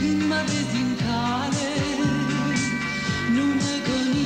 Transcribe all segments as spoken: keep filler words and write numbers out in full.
Când mă vezi în tare, nu mă goni.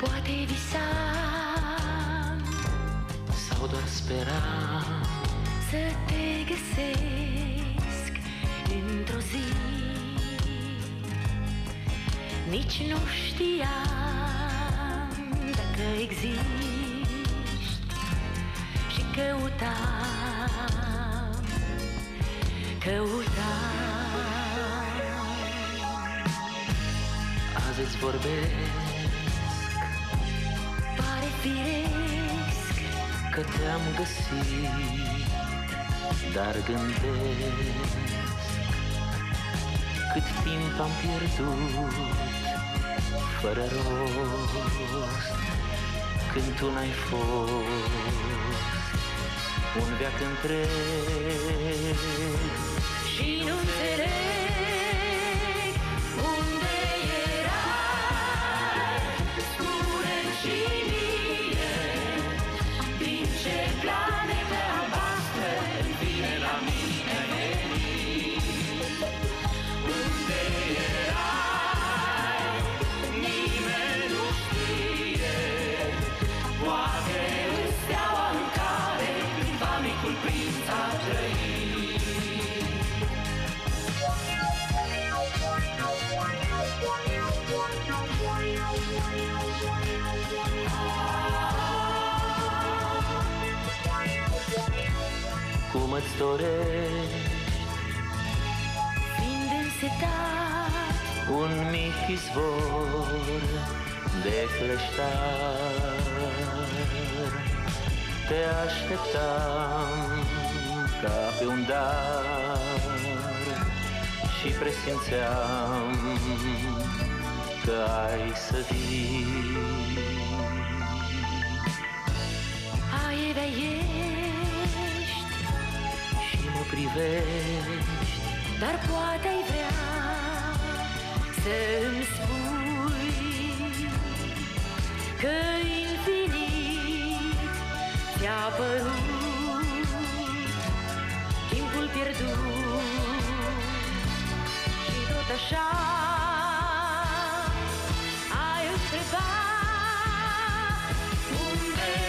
Poate visam sau doar speram să te găsesc într-o zi. Nici nu știam dacă existi și căutam, căutam. Azi îți vorbesc, pare firesc că te-am găsit, dar gândesc cât timp am pierdut fără rost, când tu n-ai fost un veac întreg. Și nu înțeleg și mie din ce planetă albastră vine la mine. Unde erai? Nimeni nu știe. Poate în steaua în care cândva micul prinț a trăit. Cum îți dorești, fiind însetat, un mic izvor de cleștar. Te așteptam ca pe un dar și presimțeam că ai să vii. Ai venit privești, dar poate-ai vrea să-mi spui că infinit ți-a părut timpul pierdut și tot așa ai întrebat. Unde e?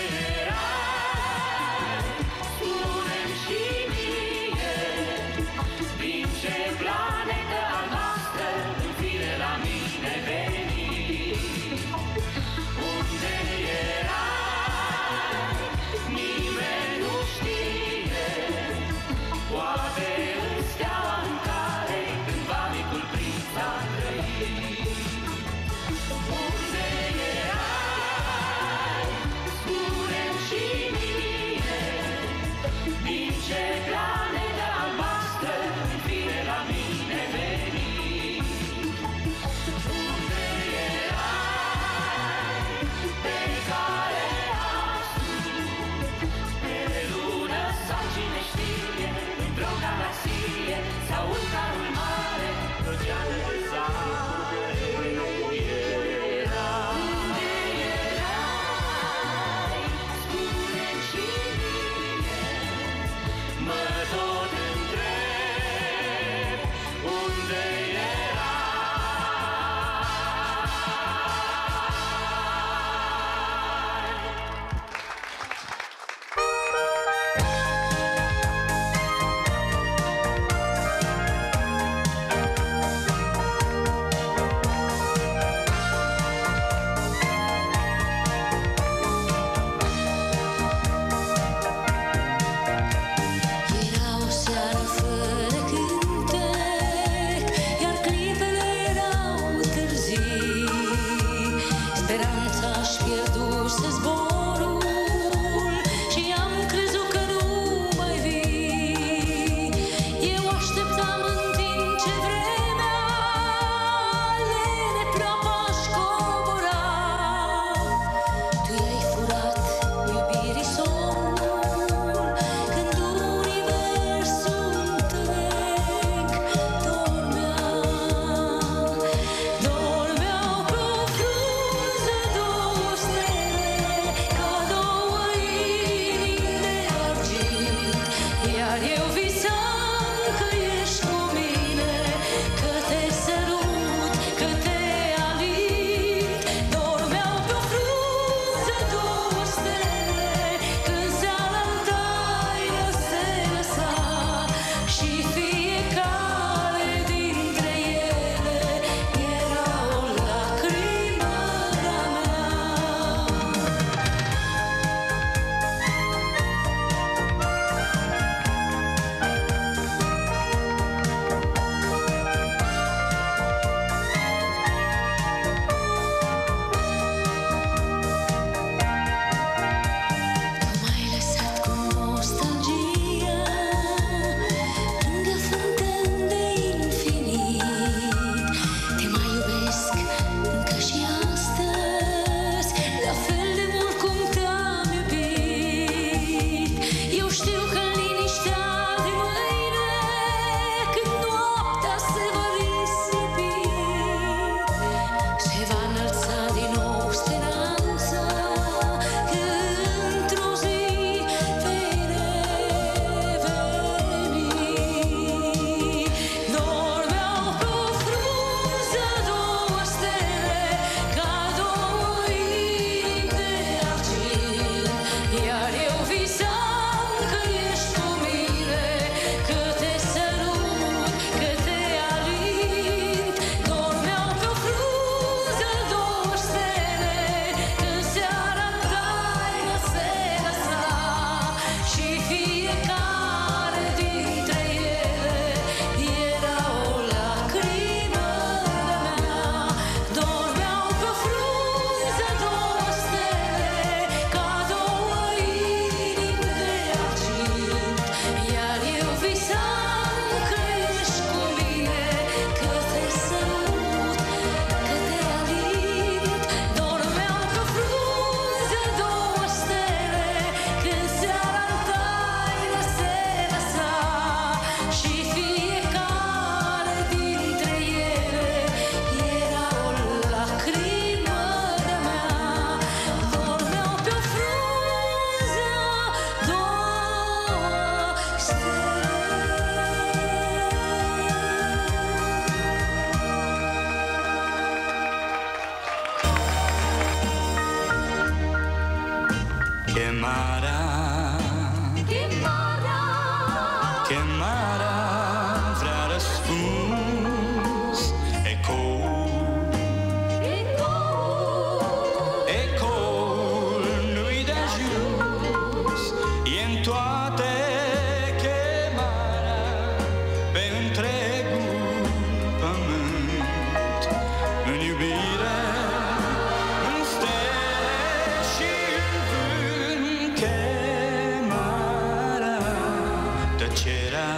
Tăcerea,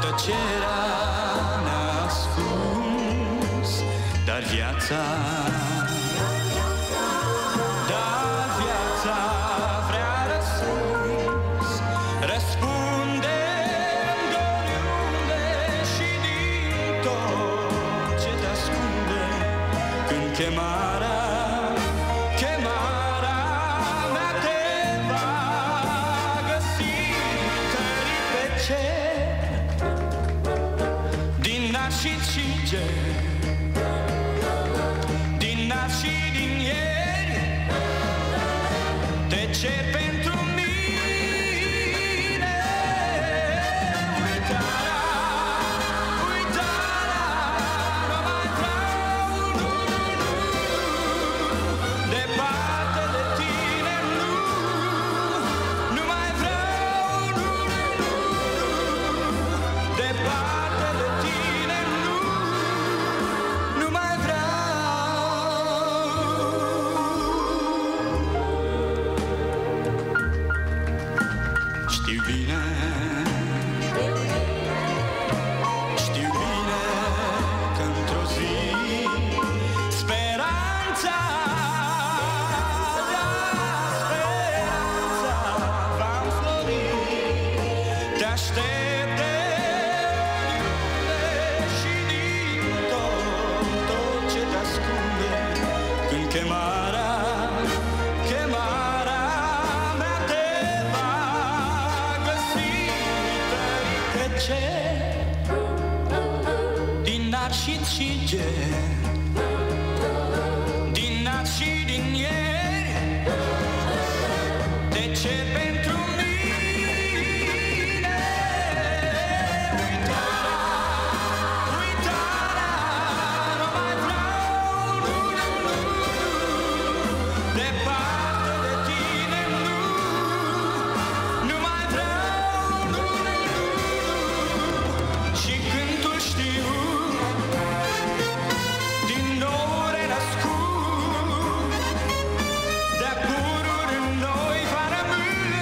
tăcerea ne-a ascuns, dar viața, dar viața vrea răspuns. Răspunde-mi doriunde și din tot ce te ascunde când chemarea. Din nas și din ieri te cer pentru mine. Uitarea, uitarea, nu mai vreau, nu, nu, nu, departe de tine, nu, nu mai vreau, nu, nu, nu, departe de tine. Chemarea, chemarea mea te va găsi, tării pe cer, din nar și țiger, din nar și din ieri, de ce pentru mine? Uitarea, uitarea, nu mai vreau, nu, nu, nu. Departe de tine, nu, nu mai vreau, nu, nu, nu. Și când tu știu, din nou renăscut, de-a pururi în noi va rămâne.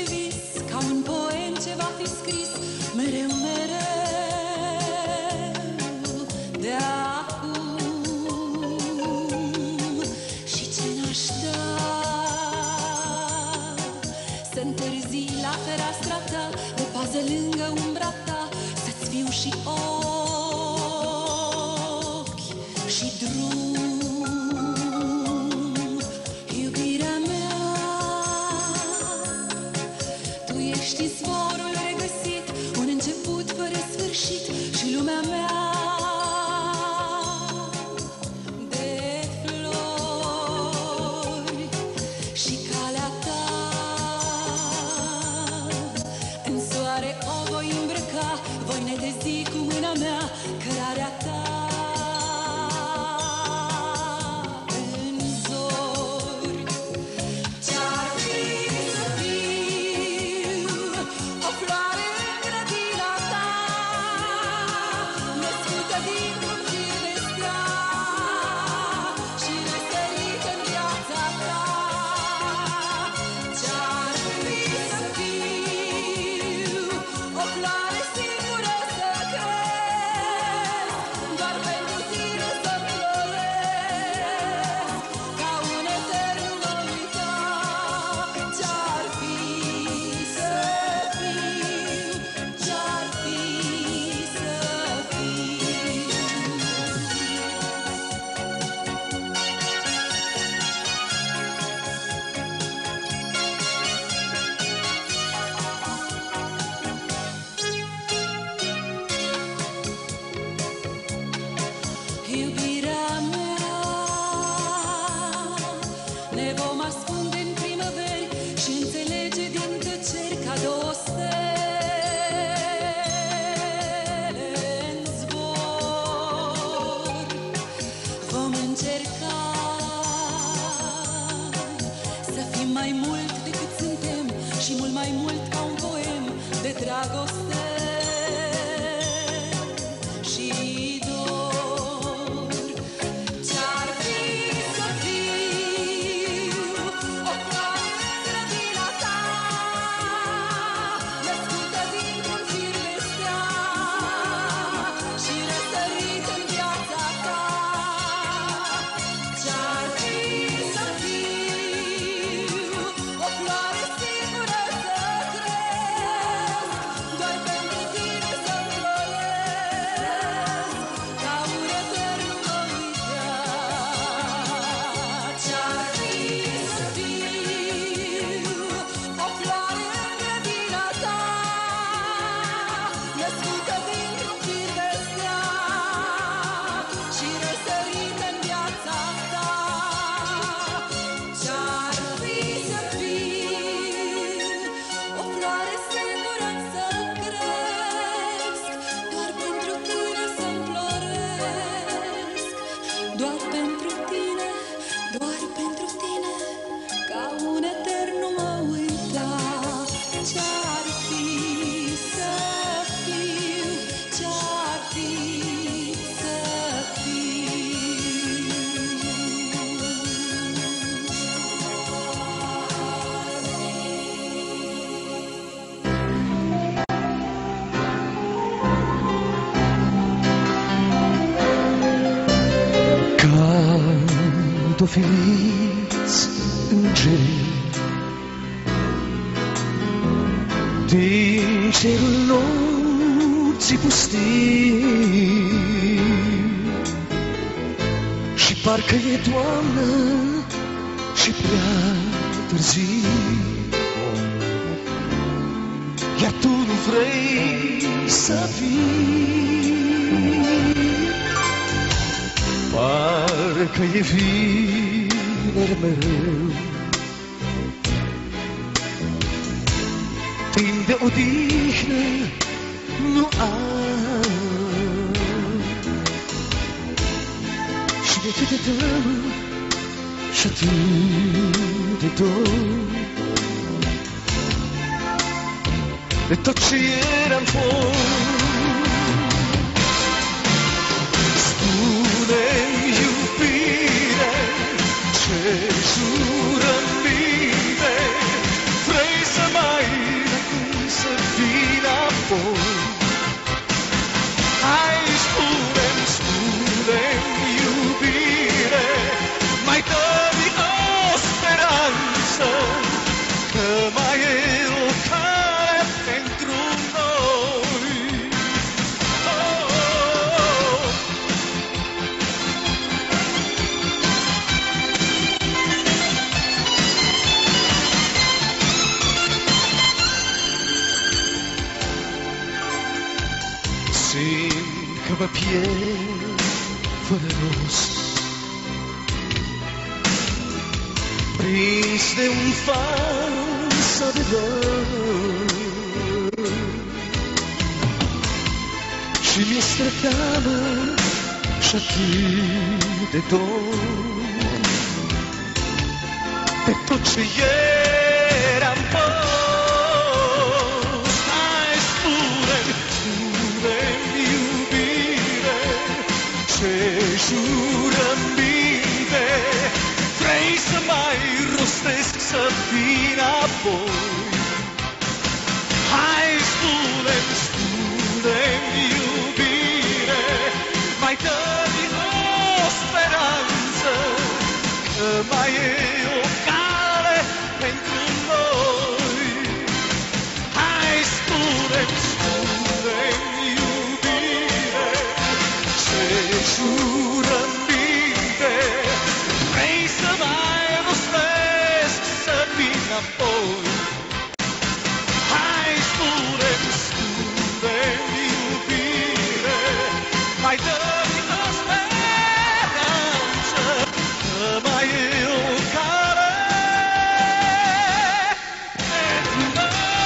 fereastra ta, de pază lângă umbra ta, să-ți fiu și ochi și drum. Iubirea mea, tu ești izvorul regăsit, un început fără sfârșit și lumea mea. Filiți îngerii din cerul nopții pustii și parcă e toamnă și prea târziu, iar tu nu vrei să fii. Parcă e vii mereu. Timp de odihnă nu am și de câte dăm și atât de dor, de tot ce eram fost. Că mai e o cale piel fue luz, brisa de un falso dolor, și mi-este teamă și atât de tot, de tot ce eram fost. Hai, spune-mi, spune-mi, iubire, ce jură-mi minte, vrei să mai rostesc, să vin apoi? Hai, spune-mi, spune-mi, iubire, mai dă-mi o speranță, că mai e o cale pentru noi. Hai, spune-mi, spune-mi, iubire, ce jură-mi minte, vrei să mai rostesc, să vin apoi? Hai, spune-mi, spune-mi, iubire, mai dă-mi o speranță, că mai e o cale pentru noi.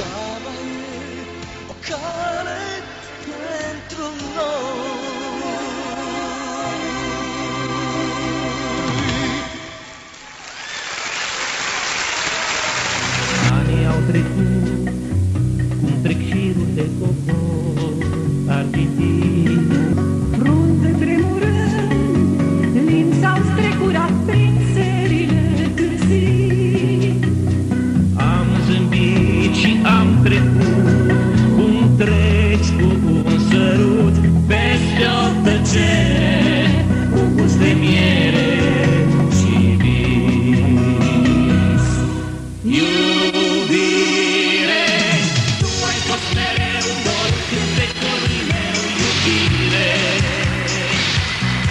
Da, mai e o cale pentru noi. Anii au trecut, cum trec șirul de copor, argintină, frunze tremurând, limbi s-au strecurat prin serile târzii. Am zâmbit și am trecut, cum treci cu un sărut peste o tăcere, cu gust de miere și vis. Iubire, tu ai fost mereu în dor, când decorul meu, iubire,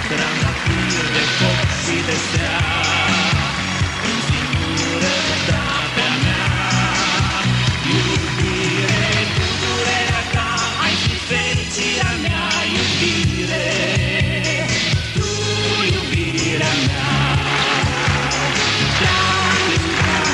trandafir de foc și de seară, în singurătatea mea. Iubire, din durerea ta ai și fericirea mea, iubire, tu, iubirea mea, te-am iubit mereu. Dacă aș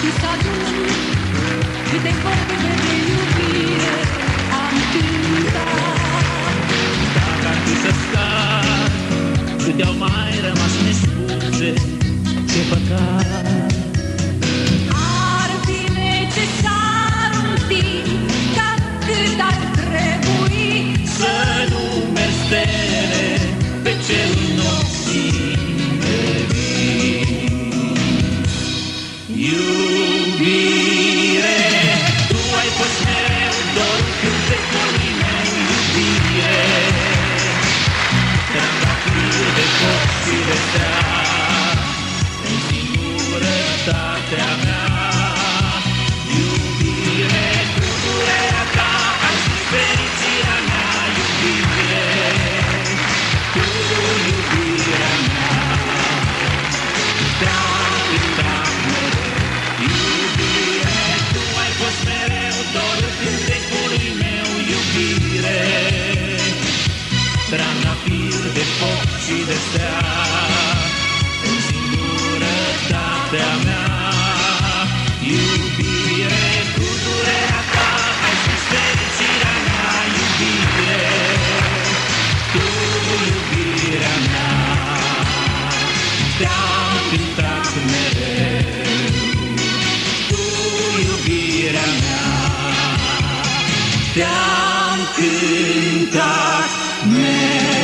fi să adun câte vorbe de iubire am cântat, Dacă ar fi să scar, câte au mai rămas nespuse, ce păcat. ar fi necesar un timp ca cât ar trebui să nu mergi stele pe cerul nopții nevis. Iubire, tu ai fost mereu dor, când de colii mei, iubire, trandafir de foc și de seară, în singurătatea mea. Iubire, cu durerea ta ai și fericirea mea, iubire, tu, iubirea mea, te-am iubit mereu. Iubire, tu ai fost mereu dor, când de colii meu, iubire, trandafir de foc și de seară, în singurătatea mea. Iubire, cu durerea ta ai și fericirea mea, iubire, tu, iubirea mea, te-am cântat mereu. Tu, iubirea mea, te-am cântat mereu.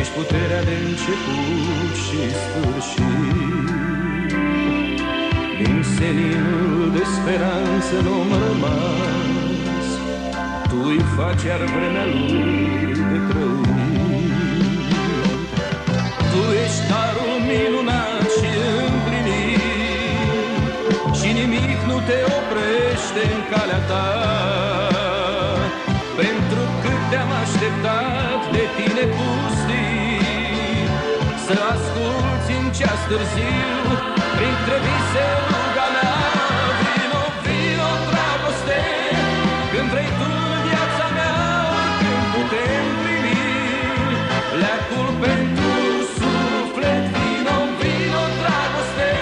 Ești puterea de început și sfârșit. Din seninul de speranță n-om rămas, tu-i faci iar vremea lui de trăit. Tu ești darul minunat și împlinit și nimic nu te oprește în calea ta, pentru că te-am așteptat de tine pustit, să asculți în ceas târziu, printre vise ruga mea. Vino, vino, dragoste, când vrei tu în viața mea, când putem primi leacul pentru suflet. Vino, vino, dragoste,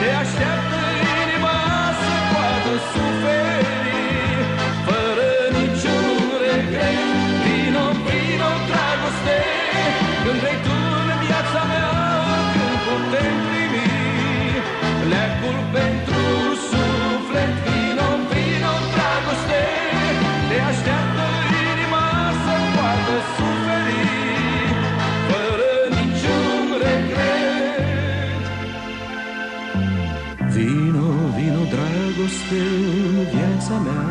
te așteaptă inima să poată suferi fără niciun regret. Când vrei tu în viața mea, când putem primi leacul pentru suflet. Vino, vino, dragoste, te așteaptă inima să poată suferi fără niciun regret. Vino, vino, dragoste, în viața mea,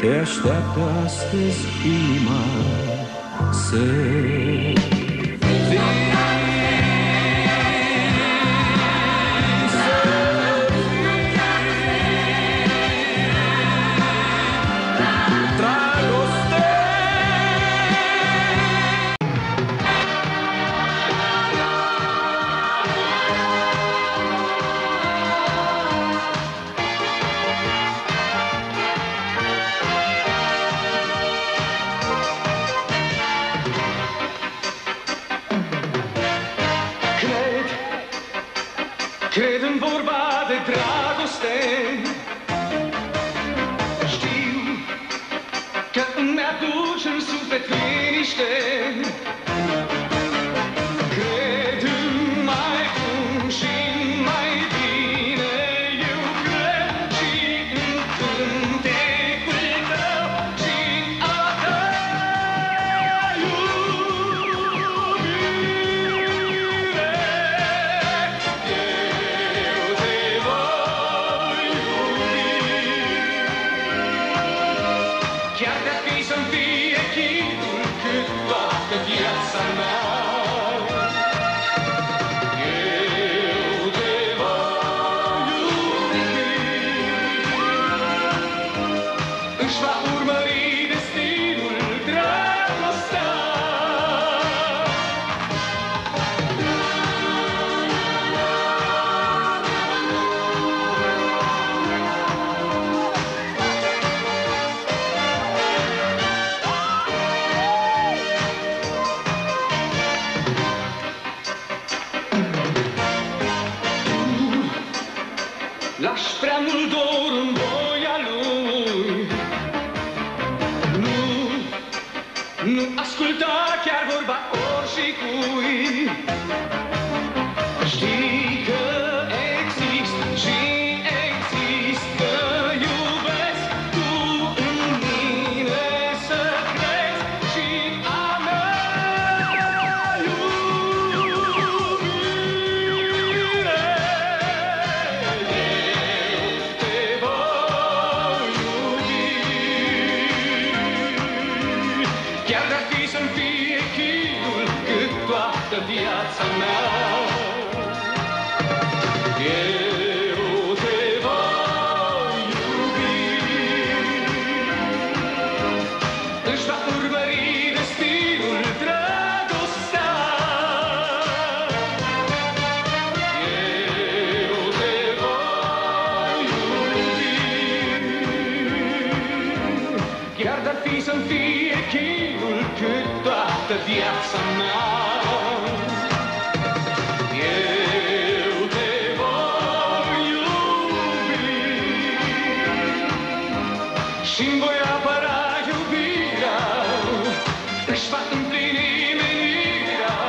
te așteaptă astăzi inima say chiar dacă să-mi fie chip. toată viața mea. Eu te voi iubi și-mi voi apăra iubirea, își va împlini menirea,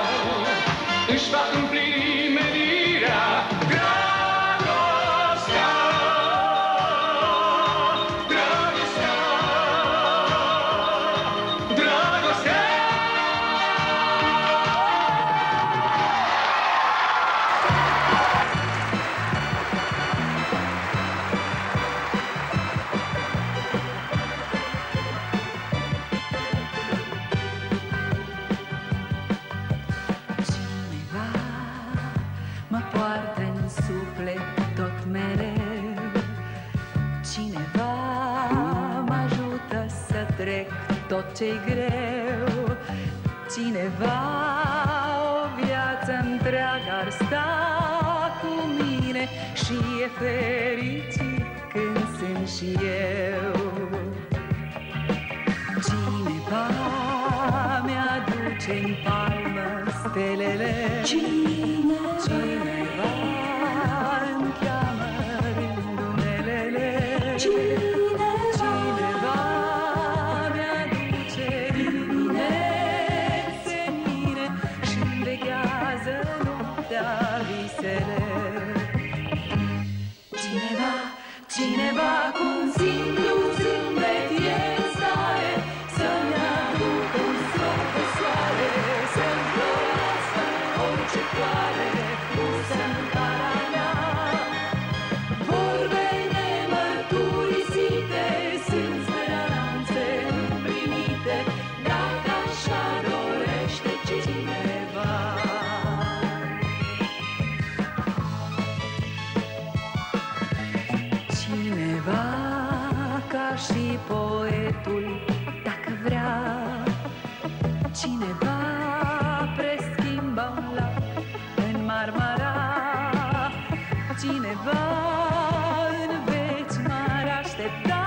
își va împlini menirea, dragostea, dragostea, dragostea. Tot ce-i greu, cineva o viață întreagă ar sta cu mine și e fericit când sunt și eu. Cineva mi-aduce în palmă stelele, cineva, cineva îmi cheamă în dunelele, cineva cu un simplu zâmbet e în stare să-mi aducă un soc de soare, să-mi florească orice floare, pusă-n cara mea. Vorbe nemărturisite sunt speranțe împlinite, dacă așa dorește cineva. Și poetul, dacă vrea, cineva preschimbă un lap în Marmara, cineva în veci m-ar aștepta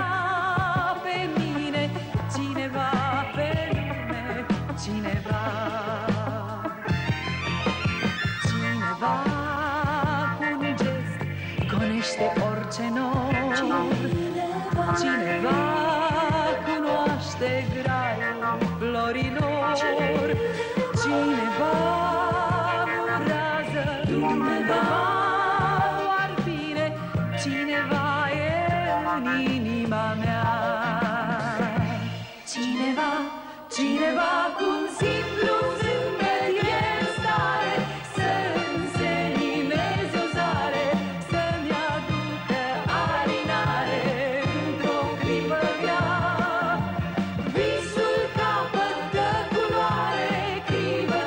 pe mine, cineva pe lume, cineva, cineva cu un gest gonește orice nor. Cineva cunoaște graiul florilor, cineva murează lumea o arbine, cineva e în inima mea. Cineva, cineva cu un simplu zâmbet e în stare să însenineze o zare, să-mi aducă alinare. Visul capătă culoare, clivă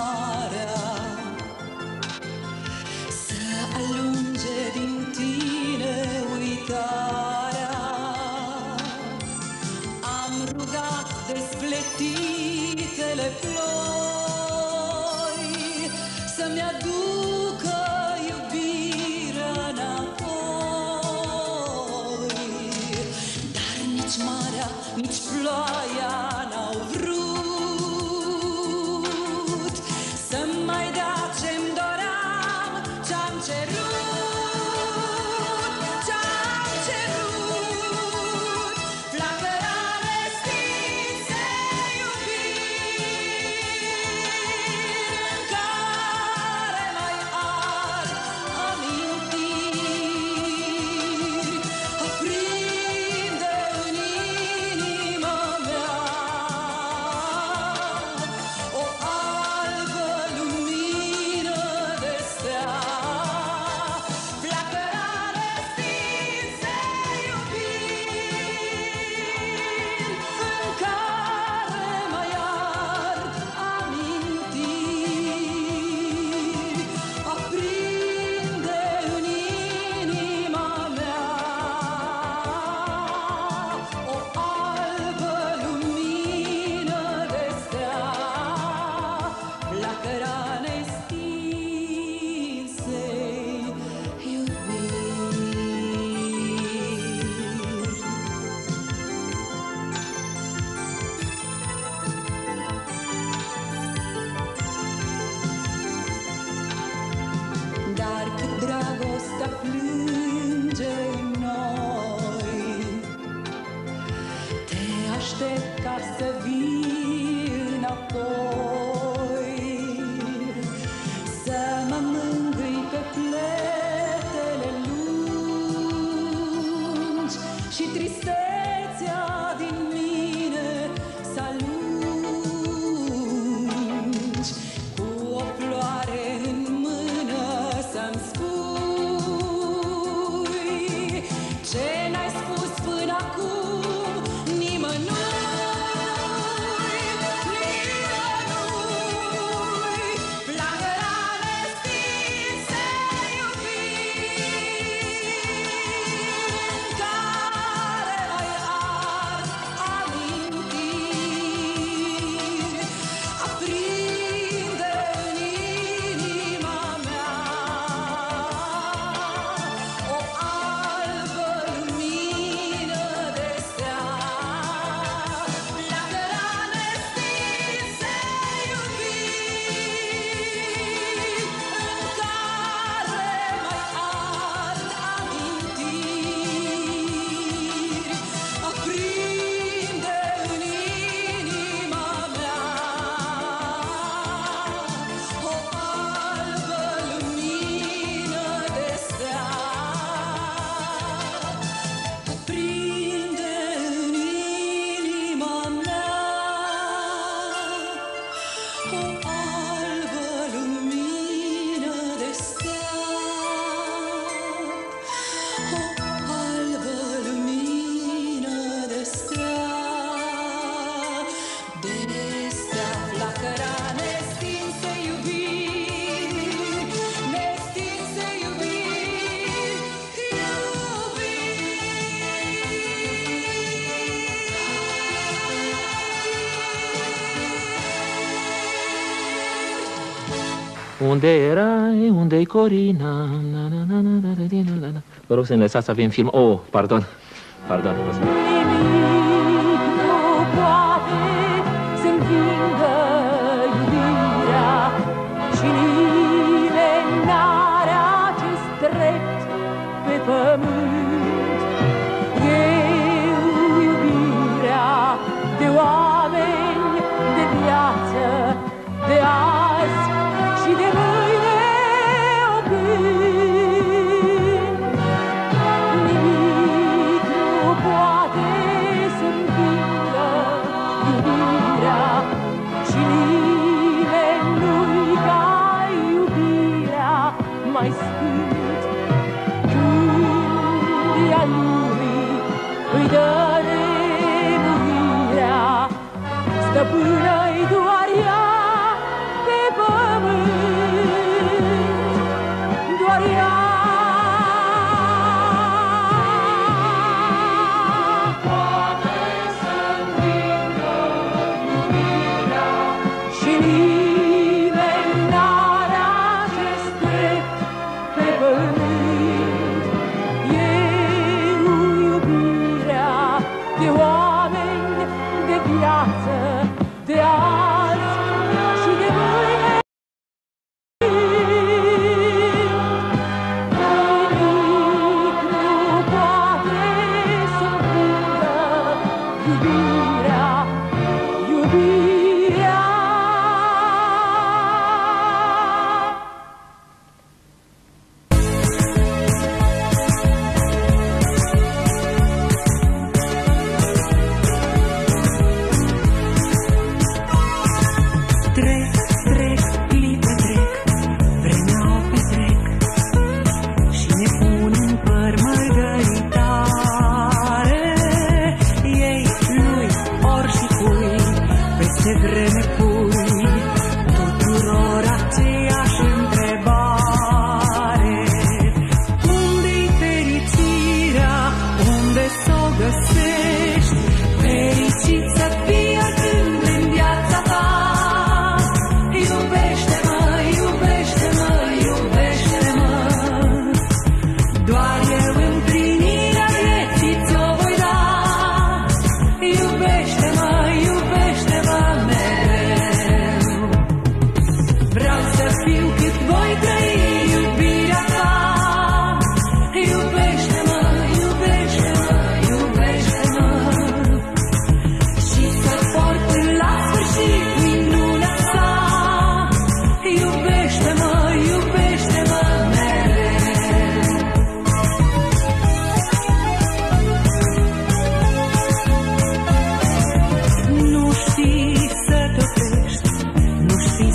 marea, să alunge din tine uitarea. Am rugat despletitele flori să-mi aducă iubirea înapoi, dar nici marea, nici ploaia n-au vrut ca să vii înapoi, să mă mângâi pe pletele lungi și tristețea din mine să alungi. Cu o floare în mână să-mi spui ce n-ai spus până acum. Unde erai? Unde-i Corina? Na, na, na, na, na, na, na, na. Vă rog să ne lăsați să avem film. Oh, pardon. Pardon. Nimic nu poate să-mi vingă iubirea și nimeni n-are acest drept pe pământ. Eu iubirea de oameni, de viață, de azi și de mâine o gând. Nimic nu poate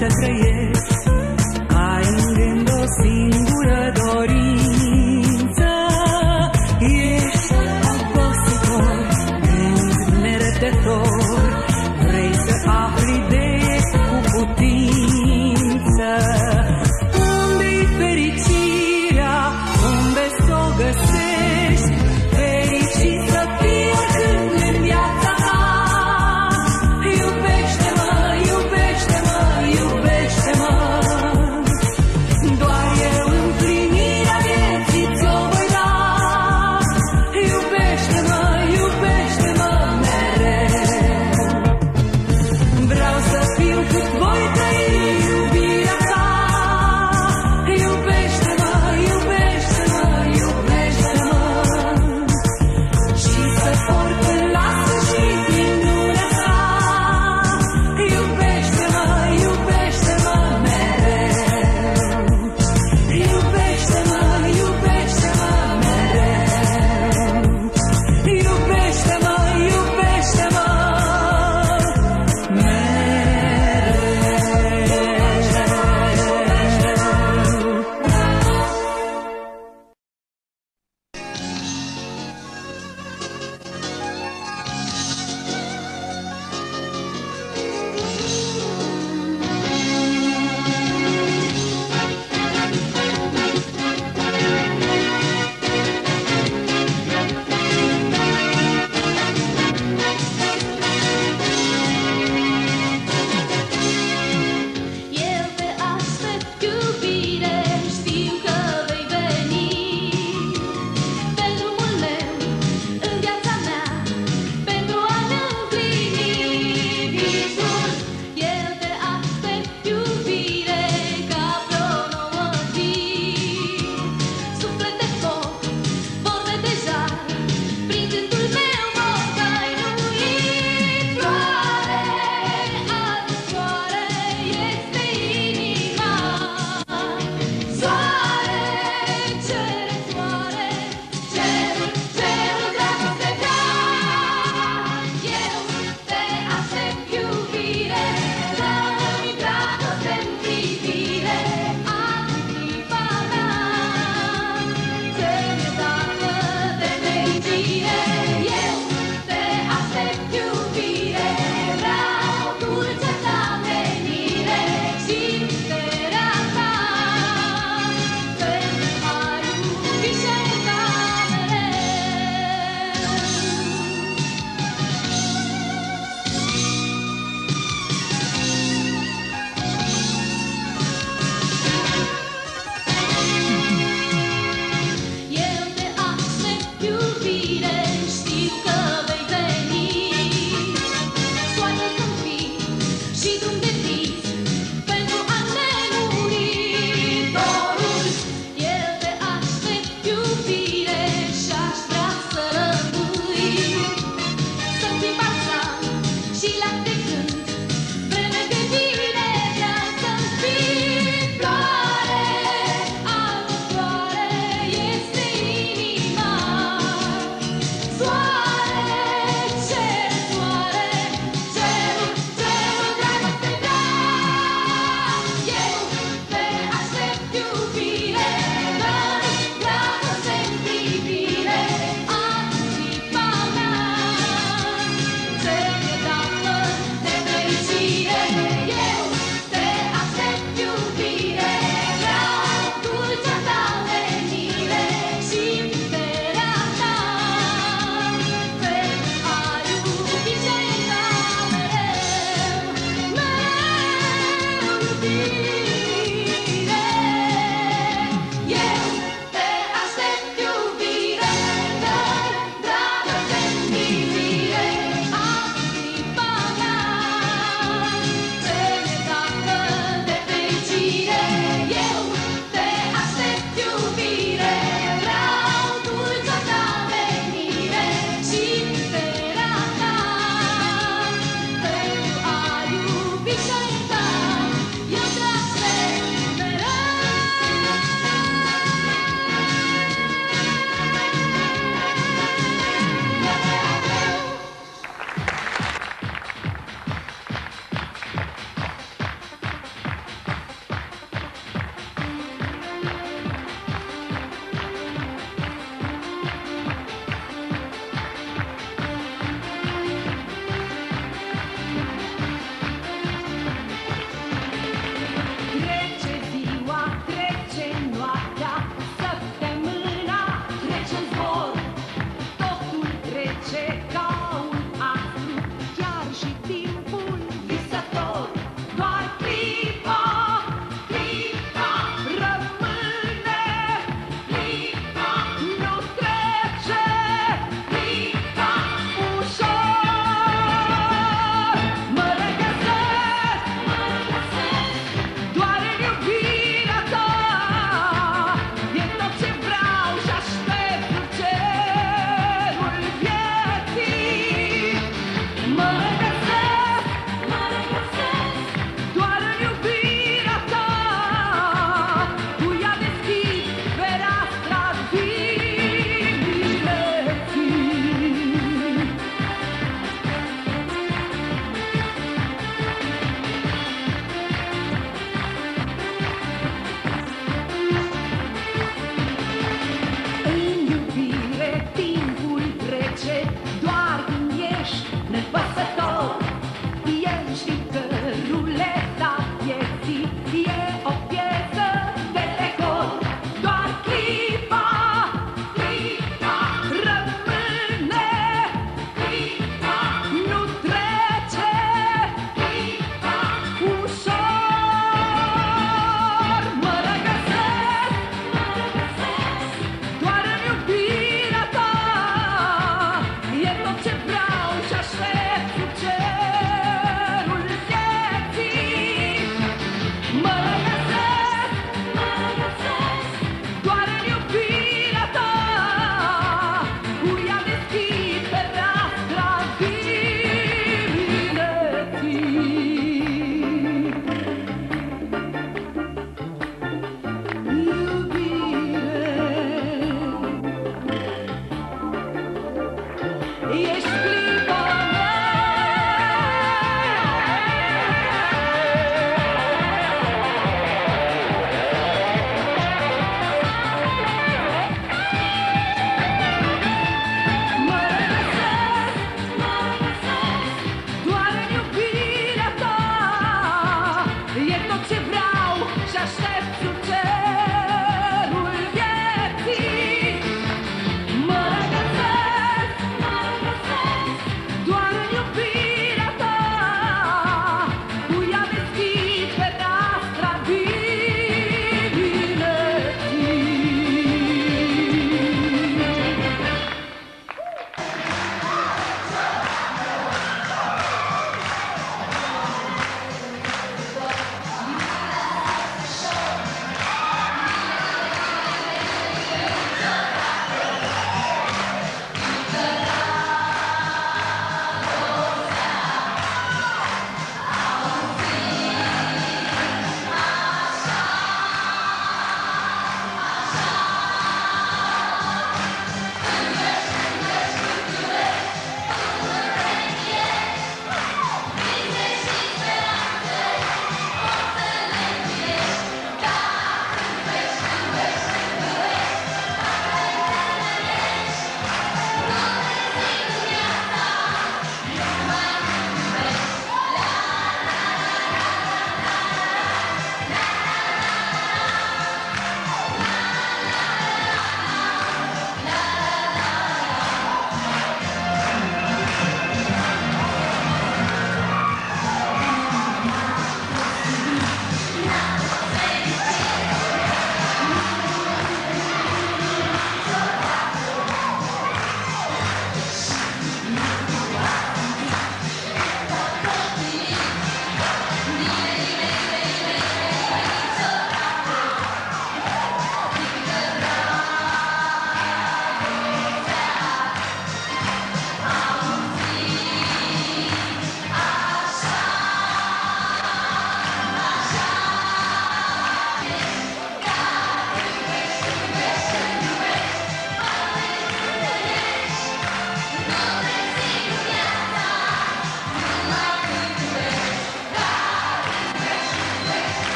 să trăiesc. Ai în gând o singură dorință, ești obositor, ești nerăbdător, vrei să afli des cu putință. Unde-i fericirea, unde s-o găsești, vei și să fie când în viața ta. Iubește-mă, iubește-mă, iubește-mă.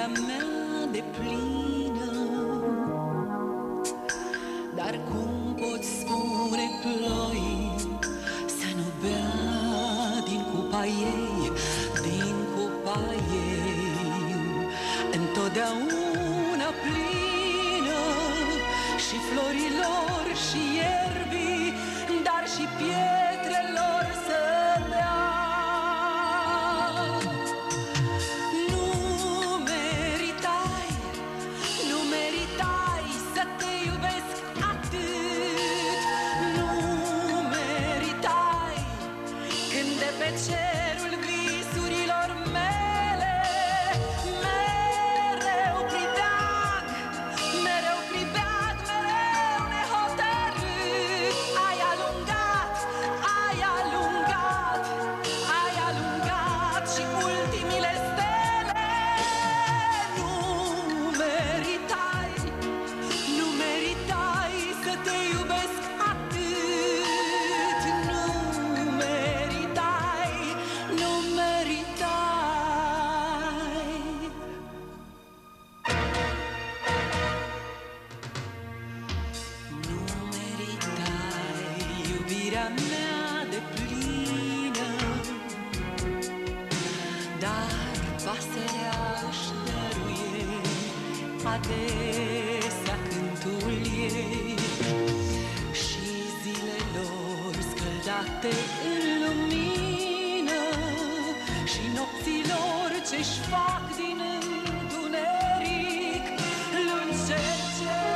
iubirea mea de plină. Dar cum pot spune ploii să nu bea din cupa ei, din cupa ei, întotdeauna plină și florilor și ierbii, dar și pietrelor să bea. Adesea cântul ei și zilelor scăldate în lumină și nopților ce-și fac din întuneric luni cerceri.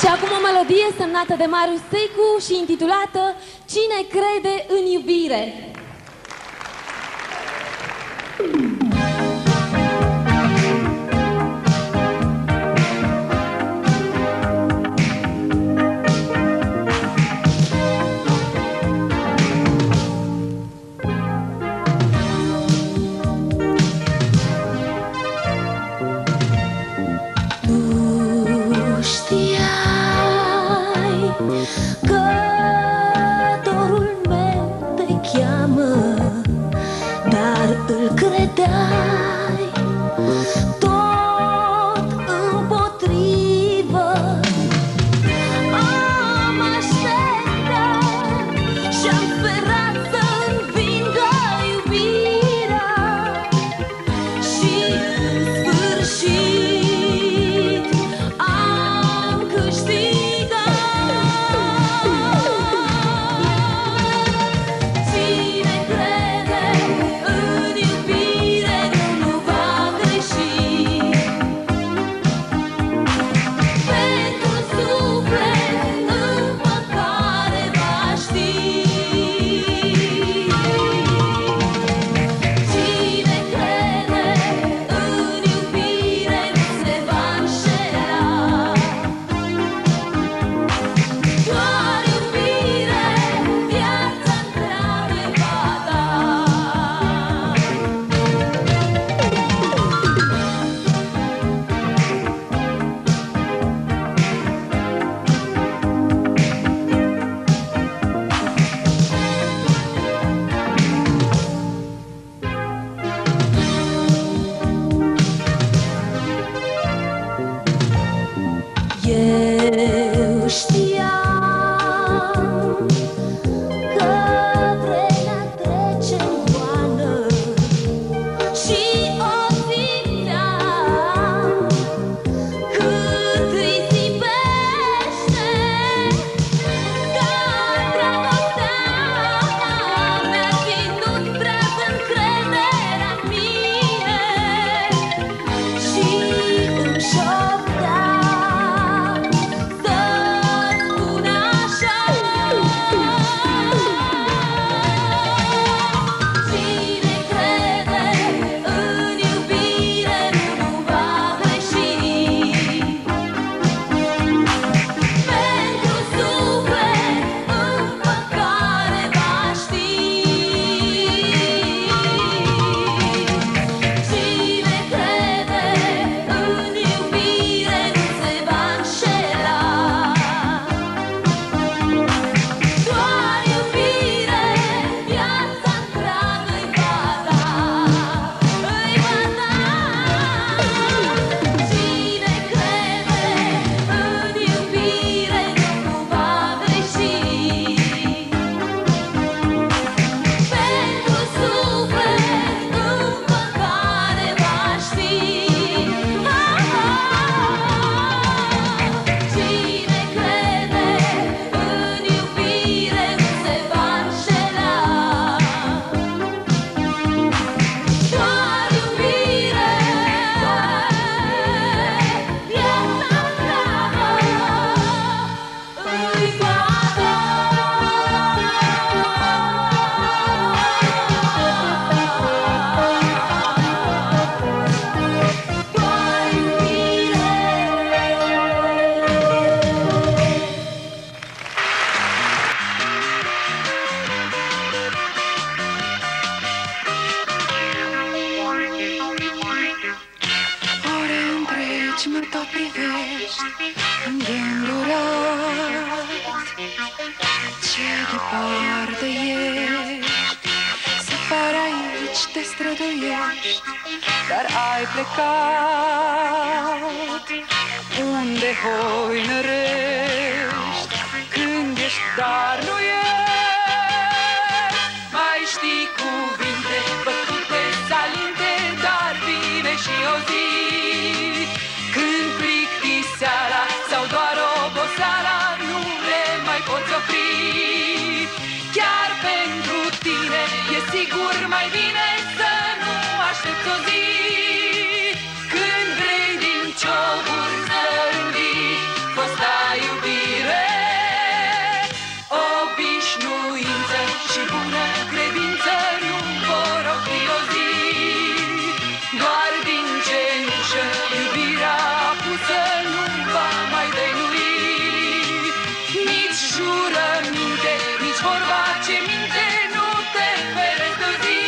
Și acum o melodie semnată de Marius Țeicu și intitulată Cine crede în iubire. Că dorul meu te cheamă. privești în gândul alt, ce departe ești, să par aici te străduiești, dar ai plecat unde hoinărești când ești, dar nu ești. Mai știi cuvinte făcute salinte, dar vine și o zi când plictiseala sau doar oboseala nu le mai poți opri. Chiar pentru tine e sigur mai bine să nu aștepți o zi când vrei din cioburi să învi fosta iubire. Obișnuință și bună credință nu vor ofri o zi, doar din ce în ce iubirea pusă nu va mai dăinui. Nici jurăminte, nici vorba ce minte nu te feresc de zi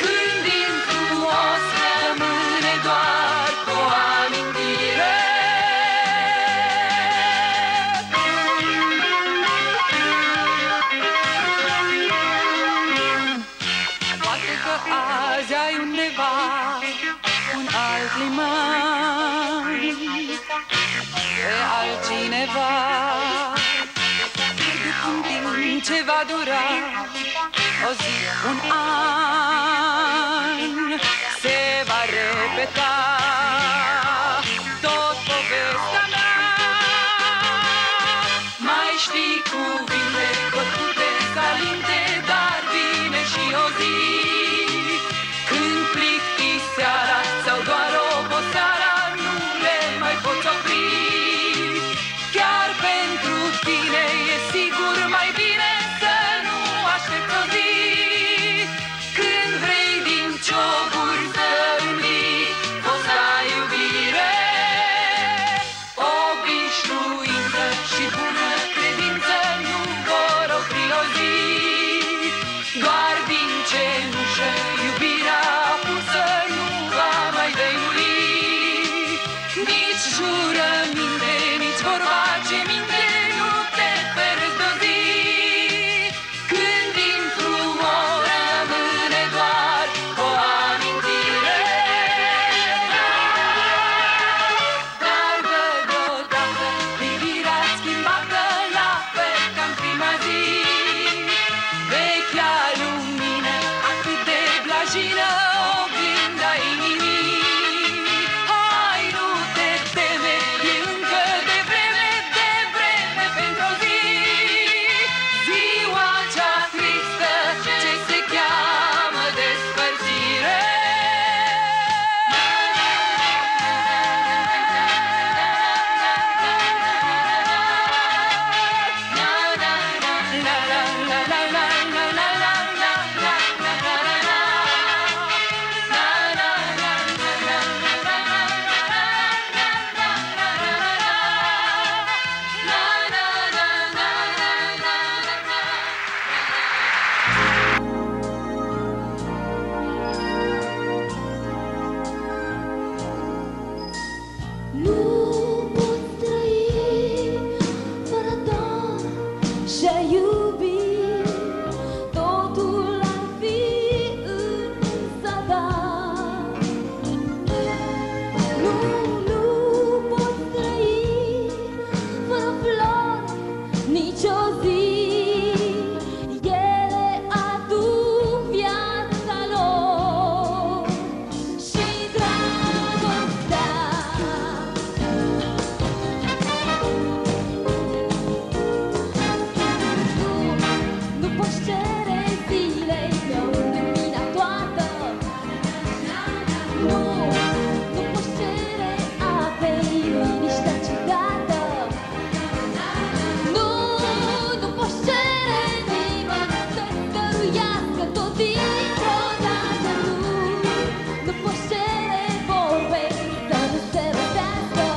când din frumos rămâne doar o amintire. Poate că azi ai undeva un alt liman pe altcineva, ce va dura o zi, un an, se va repeta tot povestea mea. Mai știi cuvinte făcute salinte, dar vine și o zi când plictiseala sau doar oboseala nu le mai poți opri. Chiar pentru tine e sigur mai bine să nu aștepți o zi când vrei din cioburi să învii fosta iubire. Obișnuință și bună credință nu vor opri o zi, doar din ce nu știu iubirea pusă nu va mai dăinui. Nici jurăminte, nici vorba ce minte nu te feresc de zi când din frumos rămâne doar o amintire. Dar văd odată privirea schimbată la fel ca-n prima zi, vechea lumină atât de blajină oglinda inimii. Hai, nu te teme, e încă de vreme, de vreme pentru o zi. Ziua cea tristă ce se cheamă despărțire. Nu pot trăi fără dor și a iubi, totul ar fi în zadar. Nu, nu pot trăi fără flori nici o zi, ele aduc viața lor și dragostea. Nu poți cere zilei meu lumina toată, nu, nu poți cere apei liniștea ciudată, nu, nu poți cere nimeni să-ți dăruiască tot dintr-o dată, nu, nu poți cere vorbe să nu se răpească, să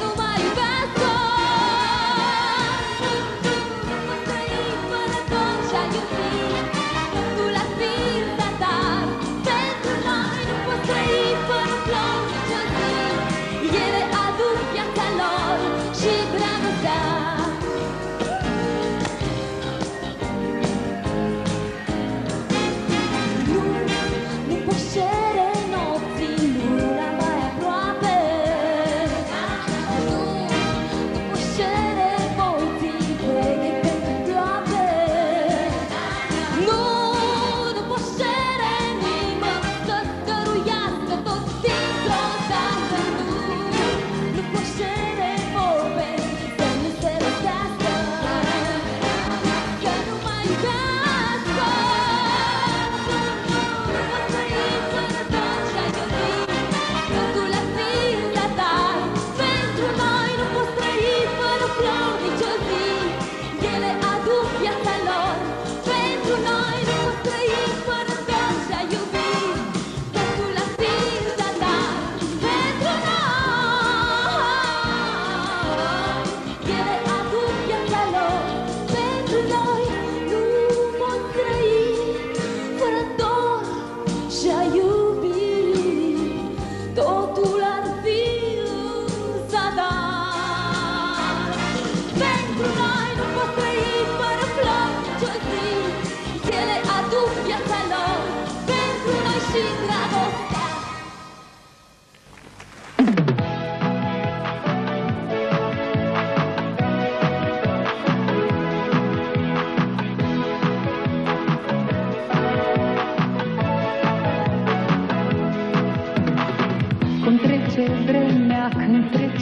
nu mai iubească. Nu pot trăi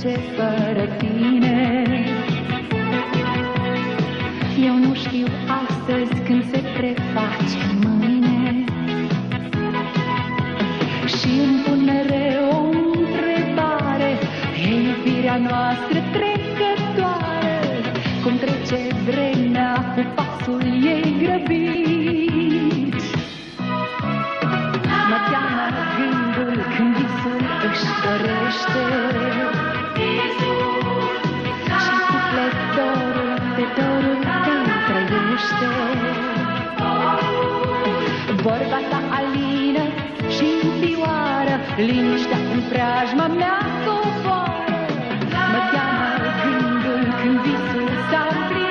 trece fără tine. Eu nu știu astăzi când se preface mâine. Și îmi pun mereu o întrebare, e iubirea noastră trecătoare? Cum trece vremea cu pasul ei grăbit? Mă cheamă gândul când visul își dorește. Și suflet dorul de dorul te-mi trăiește. Vorba ta alină și înfioară, liniștea în preajma mea coboară. Mă cheamă gândul când visul s-a împlinit.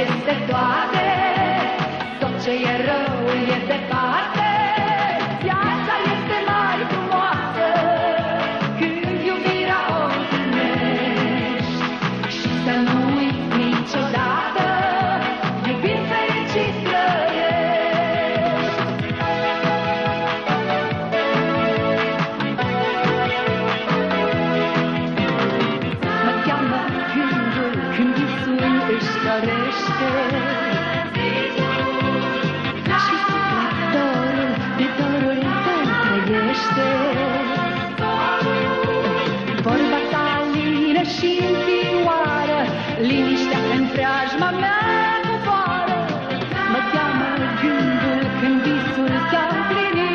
Peste toate, tot ce e rău e departe. Viața este mai frumoasă când iubirea o întâlnești. Și să nu uiți niciodată, iubind fericit trăiești. Mă cheamă gândul când visul își dorește. Și suflet dorul de dorul te-mi trăiește. Vorba ta lină și înfioară, liniștea în preajma mea coboară. Mă cheamă gândul când visul s-a împlinit.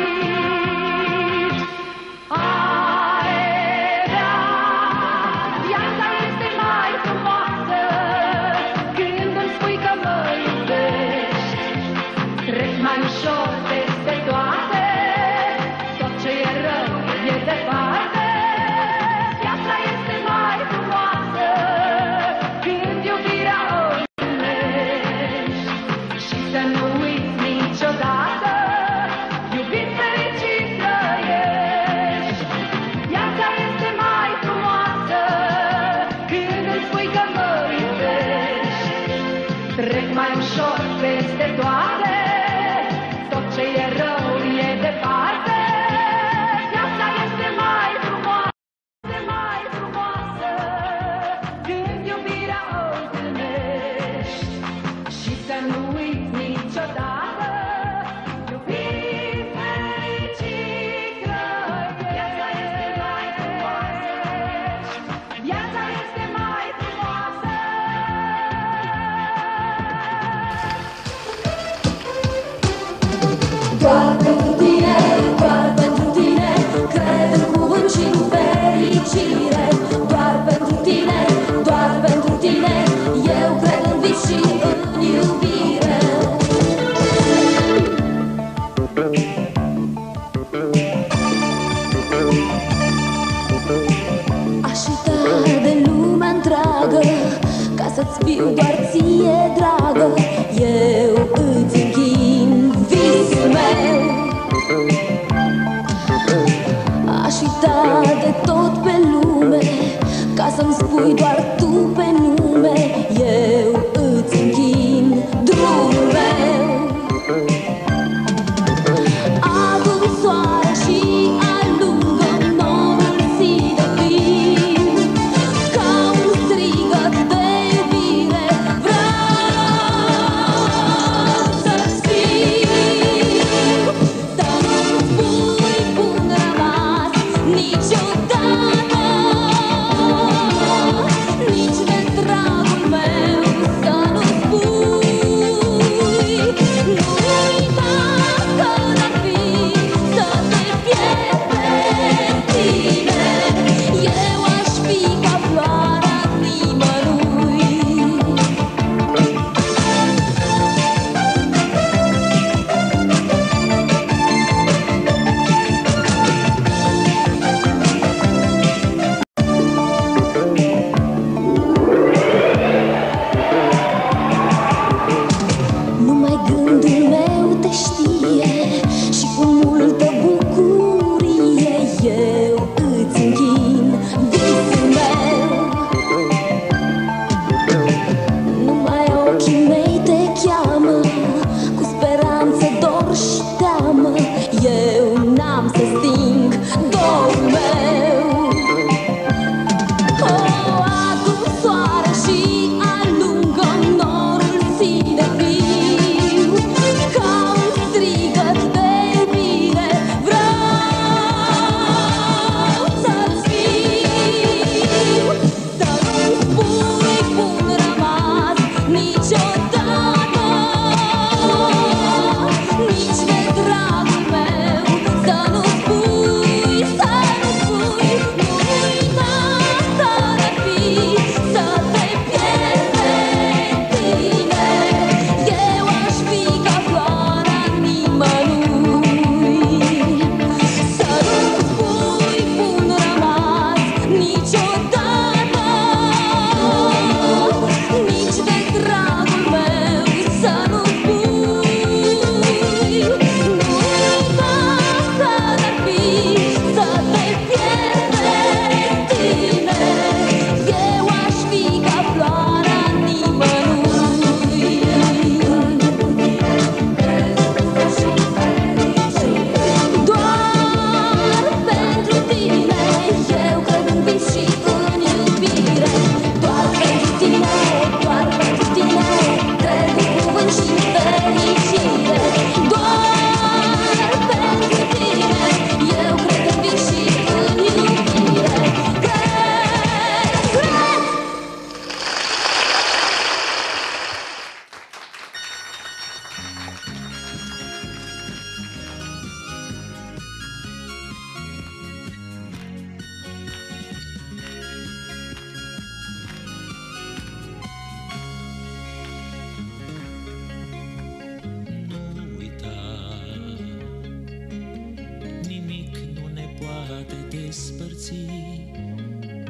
poate despărți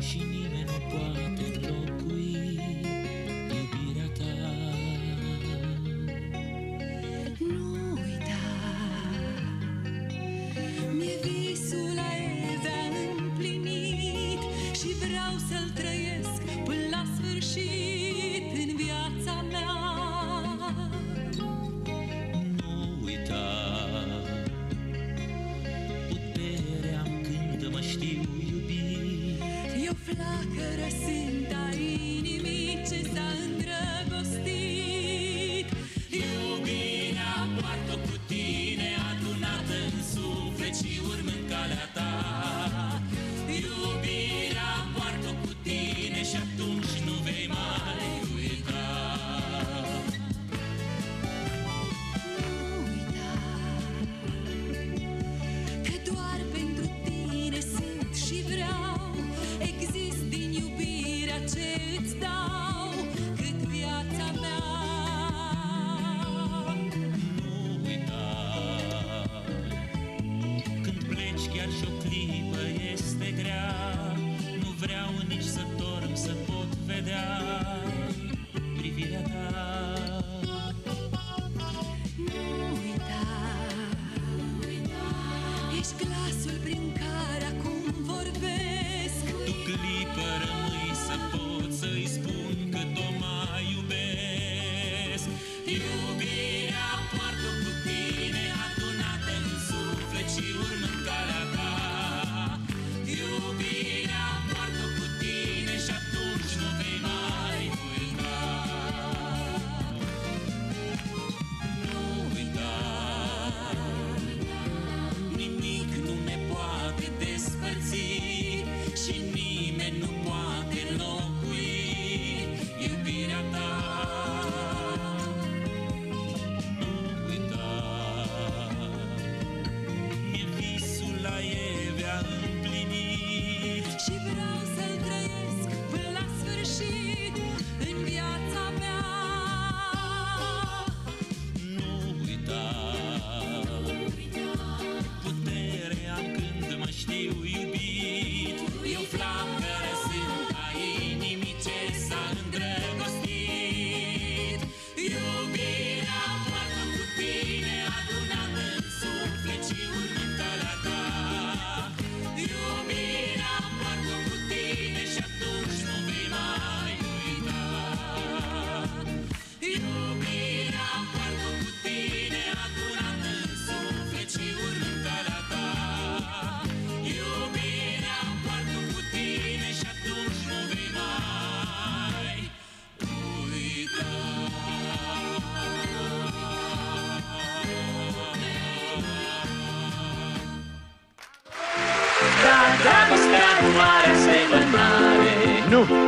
și nimeni nu poate înlocui iubirea ta. Nu uita, mi-e visul aerea împlinit și vreau să-l trăiesc până la sfârșit în viața mea. Nu uita, puterea când mă știu iubi. E o flacără sunt a inimii ce s-a îndrăgostit. Iubirea poartă cu tine, adunată în suflet și urmând calea ta. Iubirea poartă cu tine și atunci nu vei mai uita.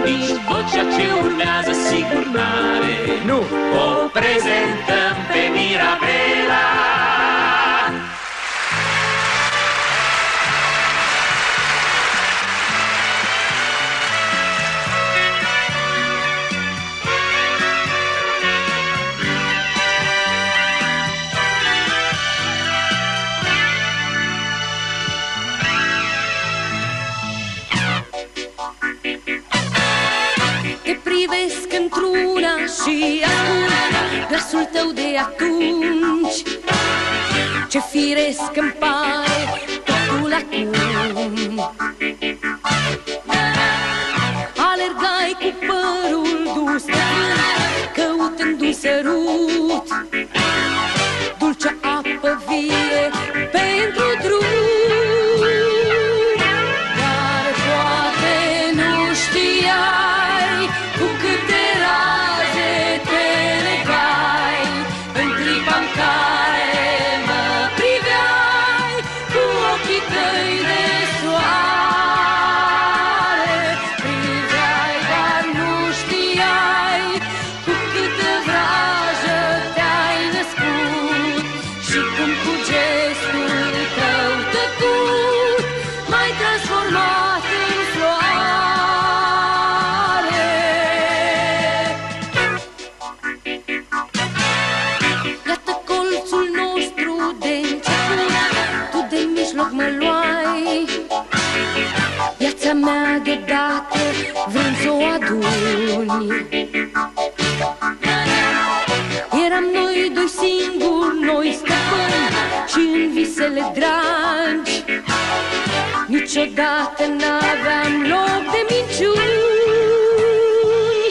Nici vocea ce urmează sigur n-are. Nu! O prezentăm pe Mirabela. Într-una și ascult glasul tău de atunci. Ce firesc îmi pare totul acum. Alergai cu părul dus, căutându-i sărut, dulcea apă vie pentru drum. Dar poate nu știai cu câte care mă priveai cu ochii tăi de soare. Odată n-aveam loc de minciuni,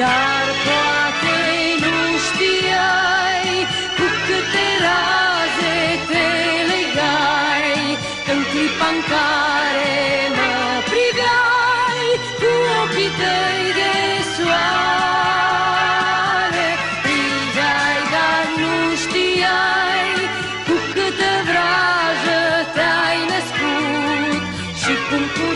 dar poate nu știai cu câte raze te legai în clipa în care mă priveai cu ochii tăi de soare. Priveai, dar nu știai cu câte vraje te-ai născut. Cum tu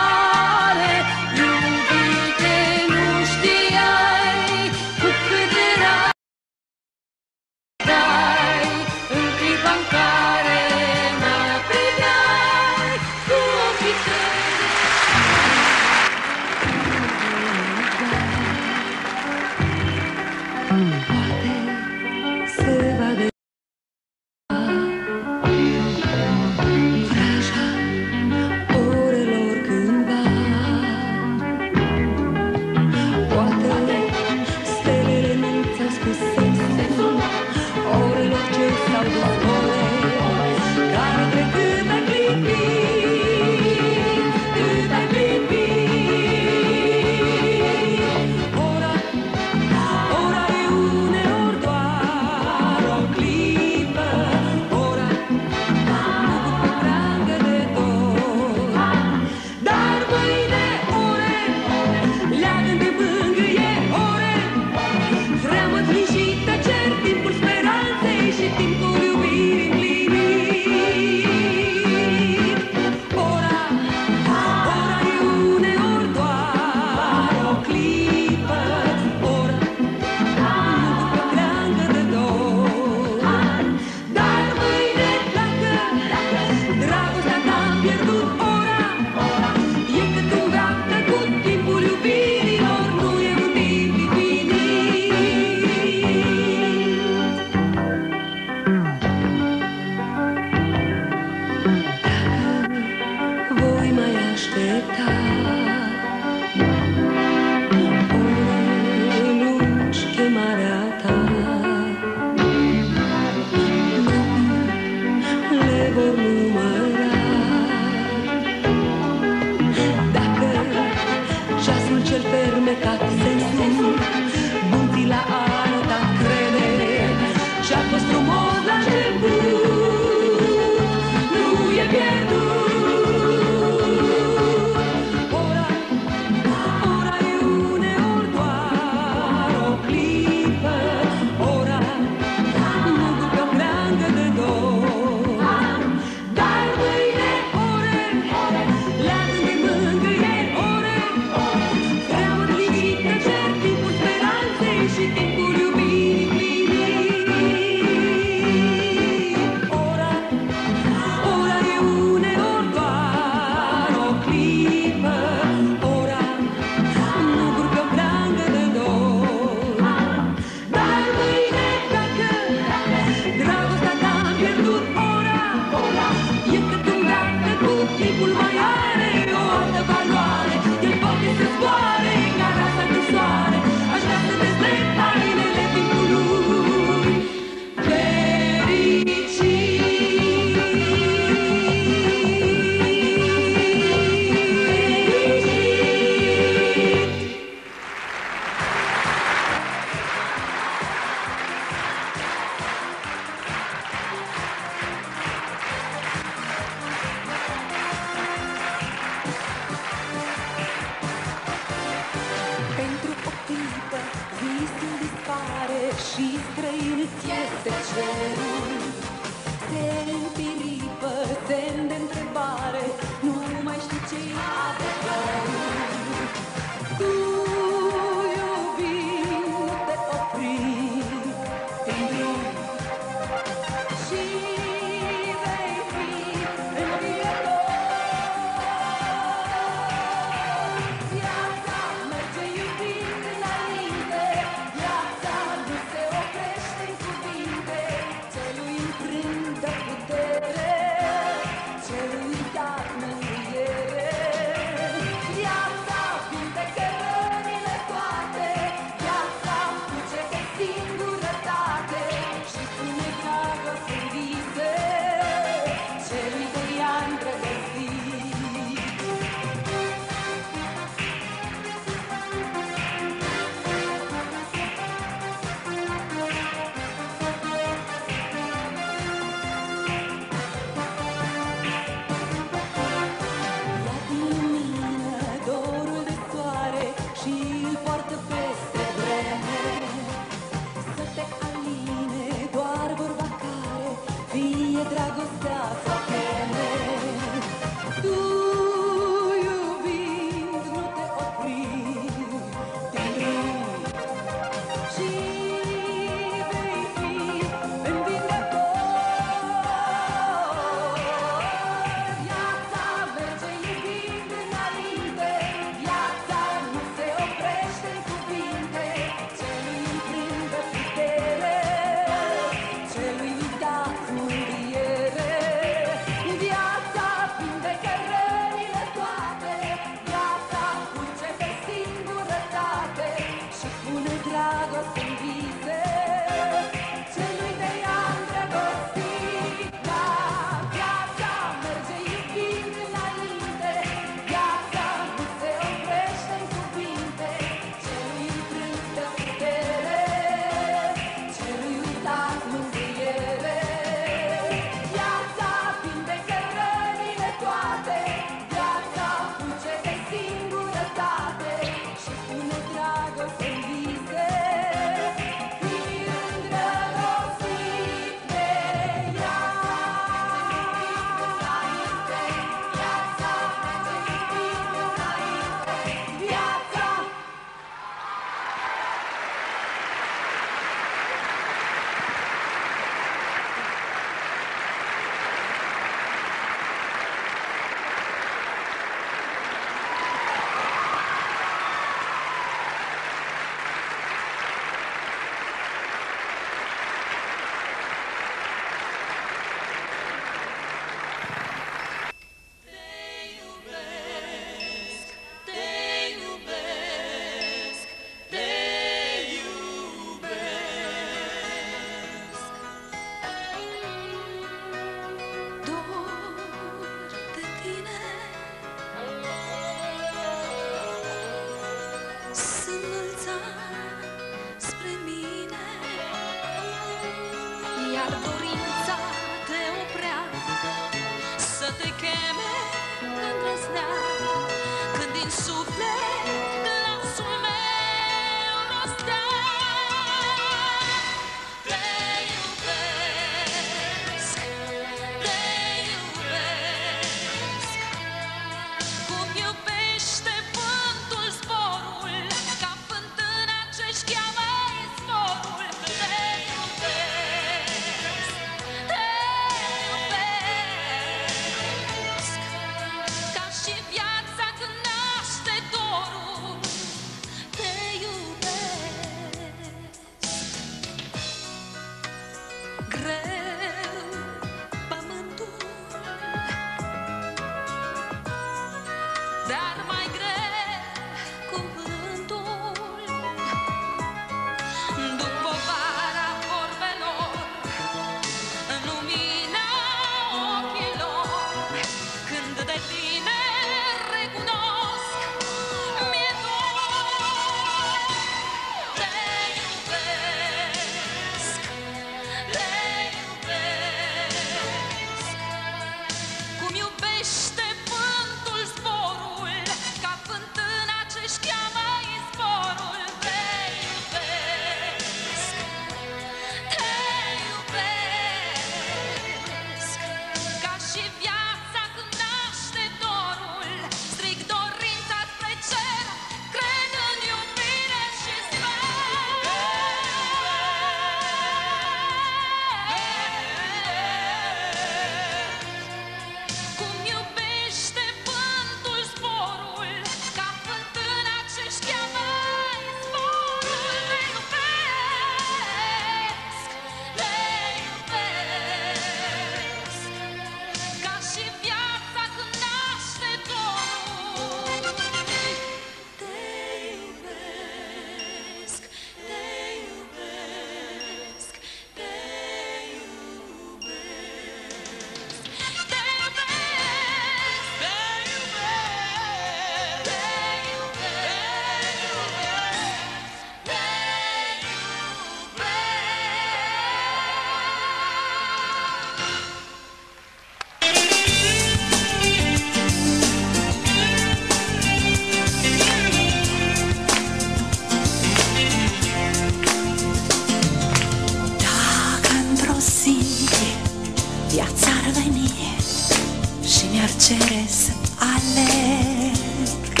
mi-ar cere să alerg,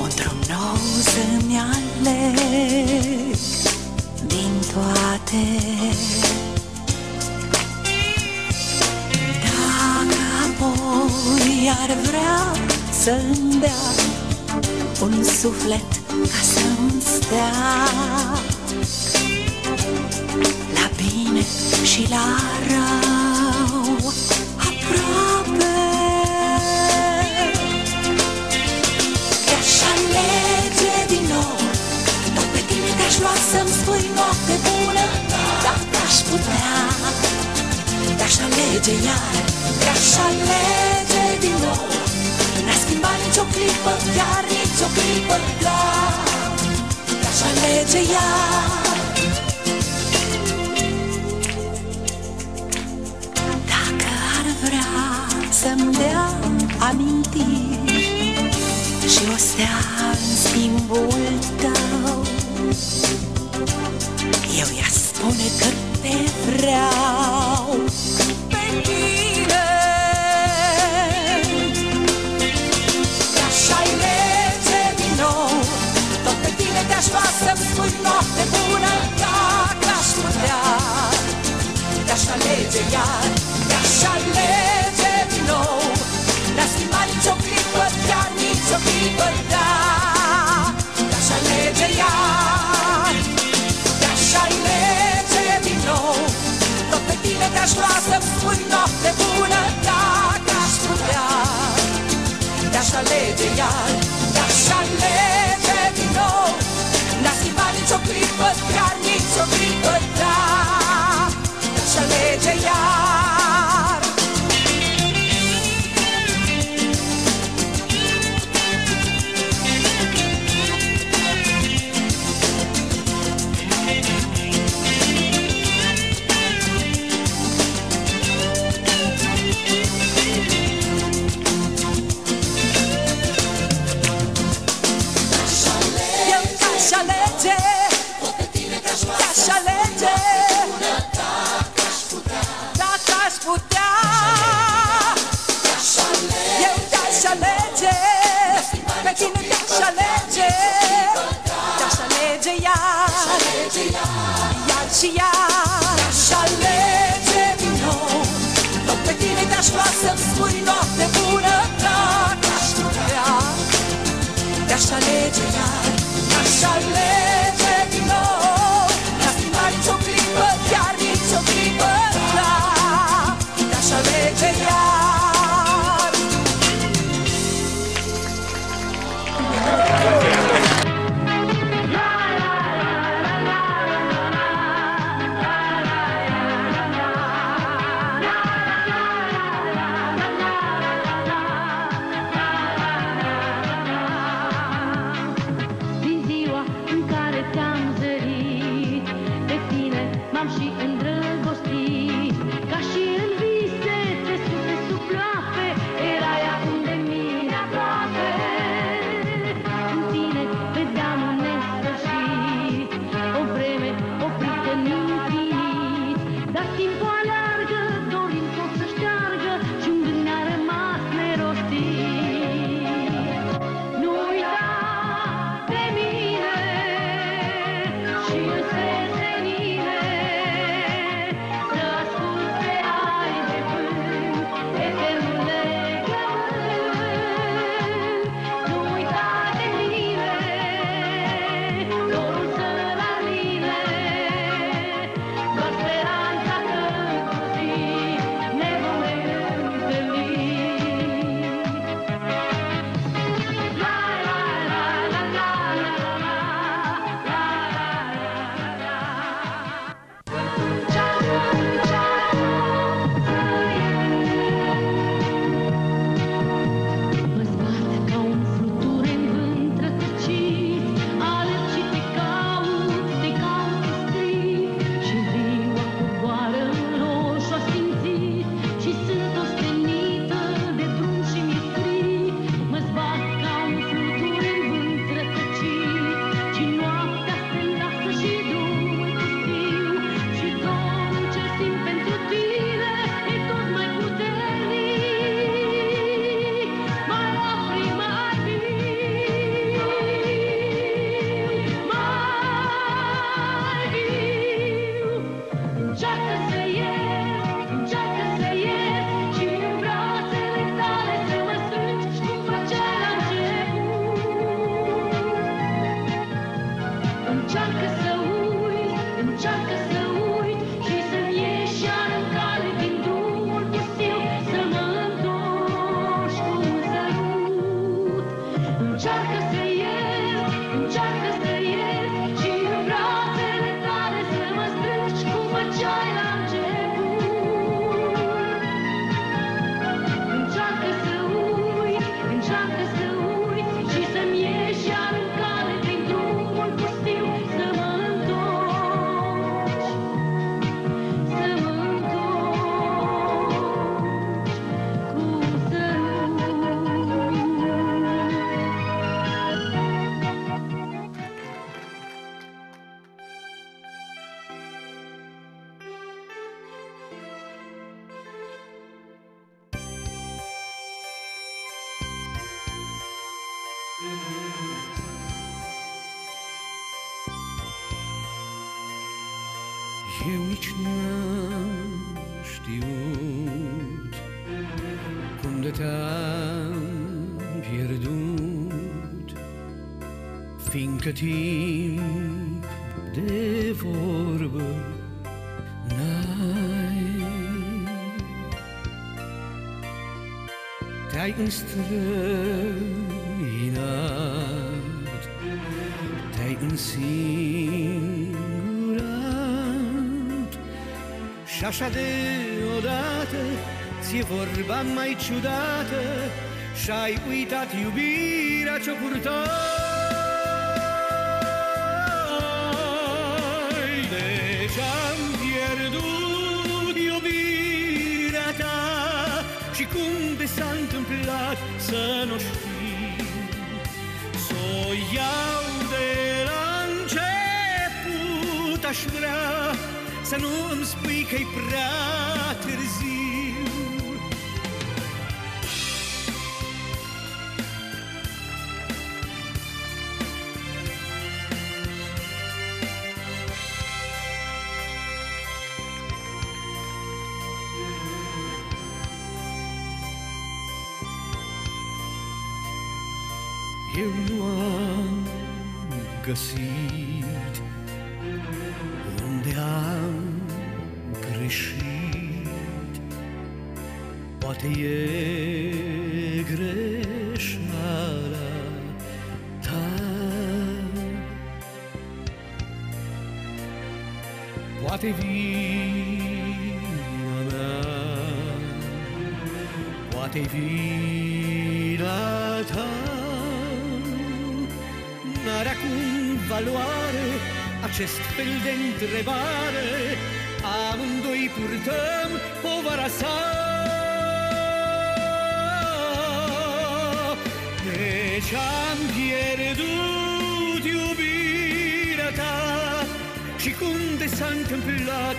un drum nou să-mi aleg din toate. Dacă apoi ar vrea să-mi dea un suflet ca să-mi stea la bine și la rău aproape, te-aș alege din nou, tot pe tine te-aș lua să-mi spui noapte bună. Dacă aș putea, te-aș alege iar, te-aș alege din nou, n-aș schimba nicio clipă, chiar nicio clipă, doar te-aș alege iar. Să-mi dea amintiri și o stea în schimbul tău, eu i-aș spune că te vreau pe tine. Te-aș alege din nou, tot pe tine te-aș lua să-mi spui noapte bună. Dacă aș putea, te-aș alege iar, te-aș alege nou, n-aș schimba nicio clipă, chiar nicio clipă, da, te-aș alege iar, te-aș alege din nou, tot pe tine te-aș lua să-mi spui noapte bună. Dacă aș putea, te-aș alege iar, te-aș alege din nou, n-aș schimba nicio clipă, chiar nicio clipă, da, te-aș alege iar. Și iar te-aș alege din nou, tot pe tine te-aș lua să-mi spui noapte bună. Dacă aș putea, te-aș alege iar, te-aș alege din nou, n-aș schimba nicio clipă, chiar nicio clipă, te-aș alege iar. M-am și îndrăgostit, ca și în vise te suferi. eu nici n-am știut cum de te-am pierdut, fiindcă timp de vorbă n-ai. Te-ai înstrăinat, te-ai însingurat, și așa deodată ți-e vorba mai ciudată și-ai uitat iubirea ce-o purtai. Deci am pierdut iubirea ta, și cum de s-a întâmplat să nu știu, s-o iau de la început. Aș vrea să nu îmi spui că-i prea târziu. Eu nu am găsit unde am greșit, poate e greșeala ta, poate vina mea, poate vina ta. N-are acum valoare acest fel de întrebare, amândoi purtăm povara sa. Deci am pierdut iubirea ta, și cum de s-a întâmplat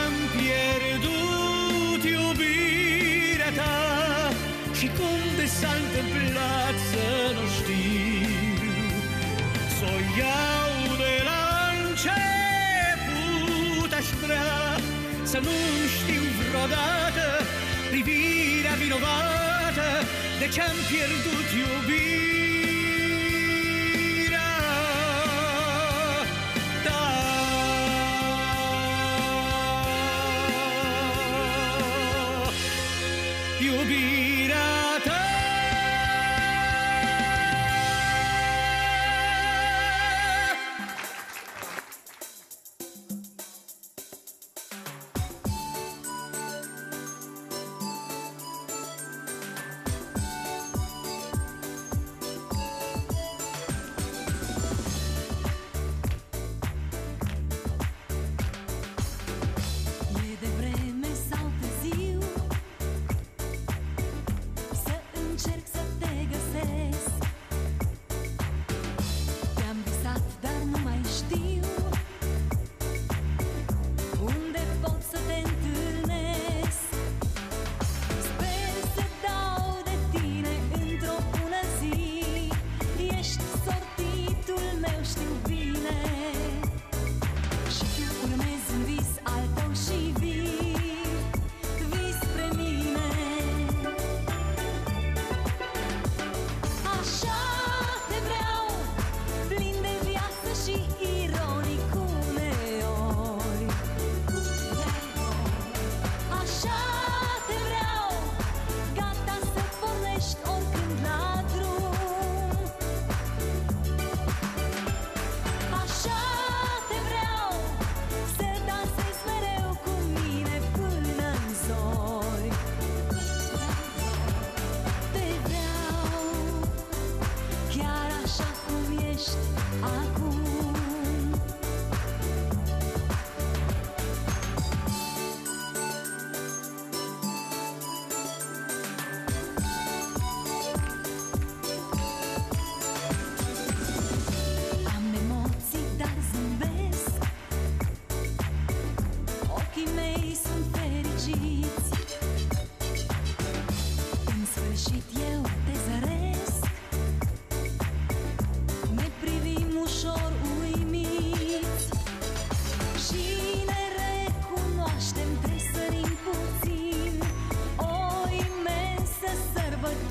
am pierdut iubirea ta, și cum de s-a întâmplat să nu știu, s-o iau de la început. Aș vrea să nu-mi știu vreodată privirea vinovată de ce am pierdut iubirea. Iubirea ta,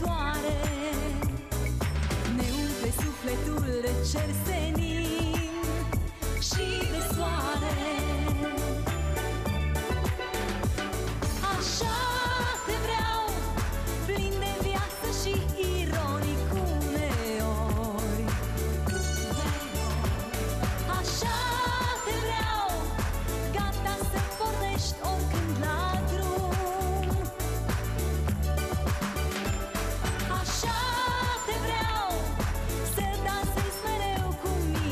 iubitoare, ne umple sufletul de cer senin și de soare. Așa te vreau, plin de viață și ironic uneori. Așa te vreau, gata să pornești oricând la drum. Așa te vreau, să dansezi mereu cu mine.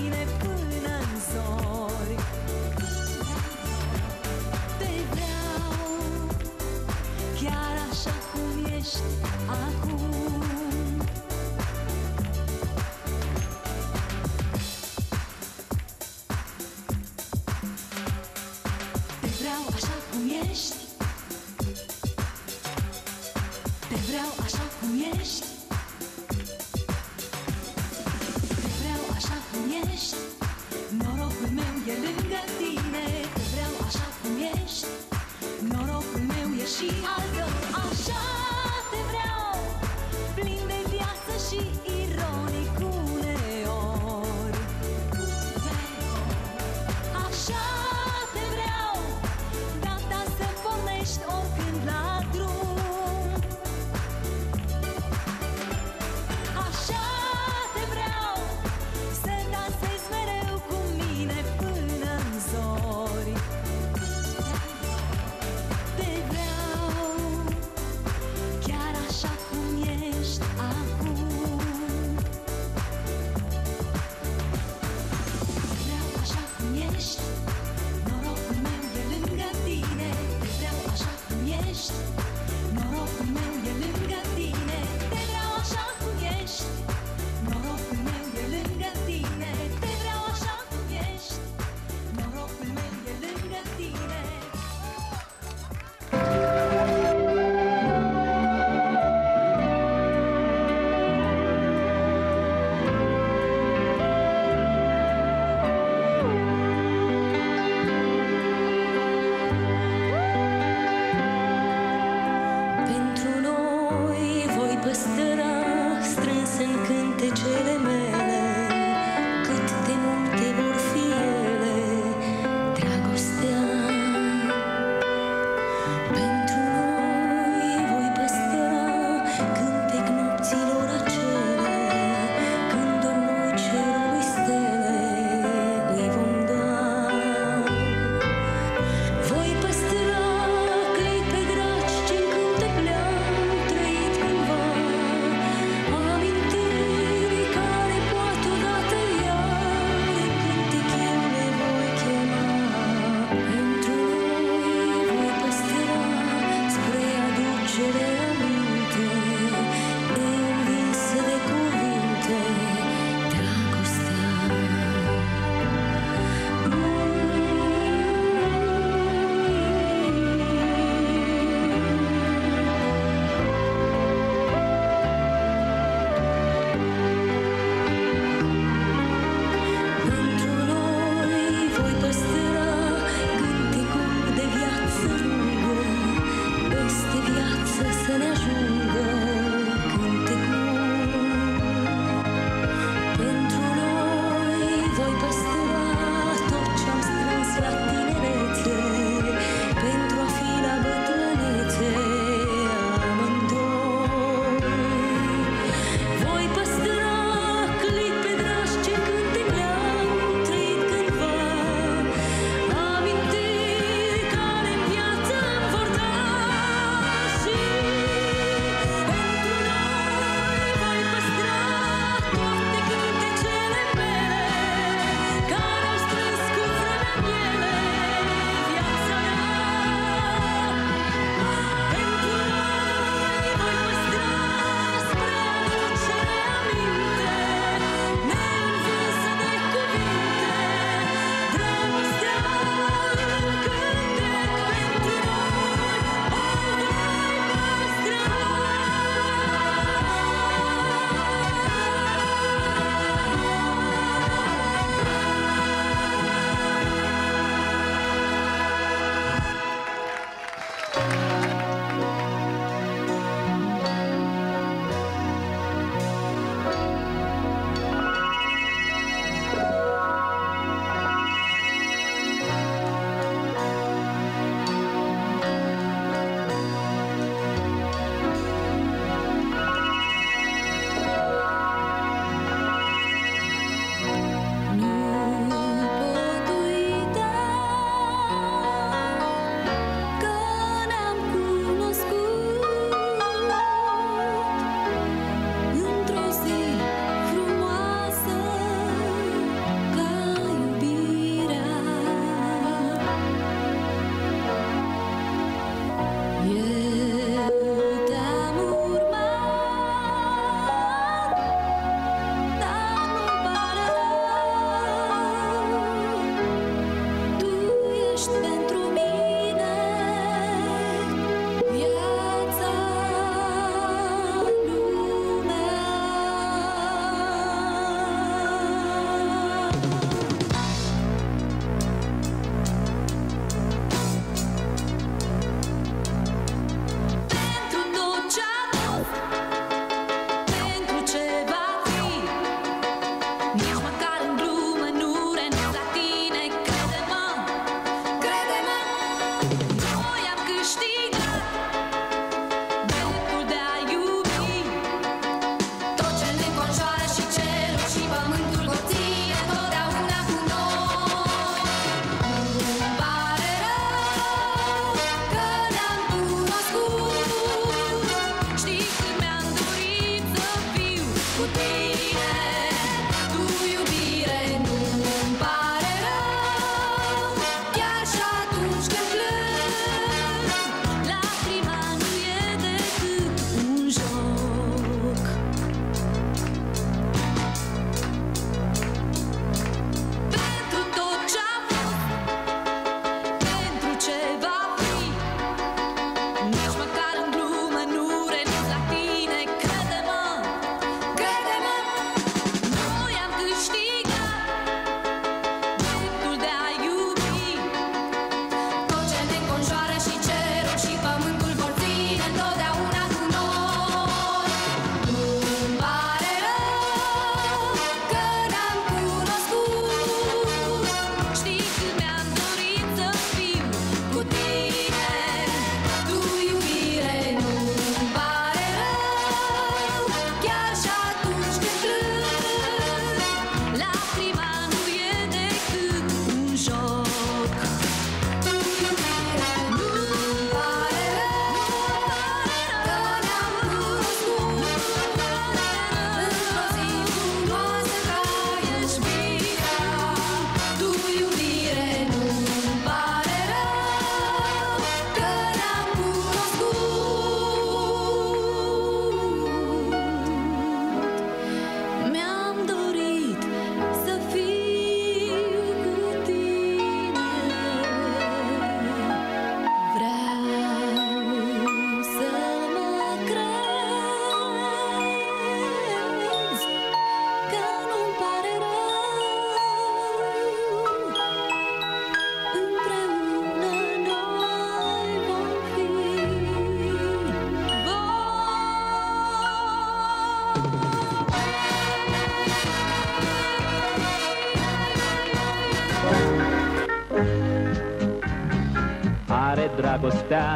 dragostea,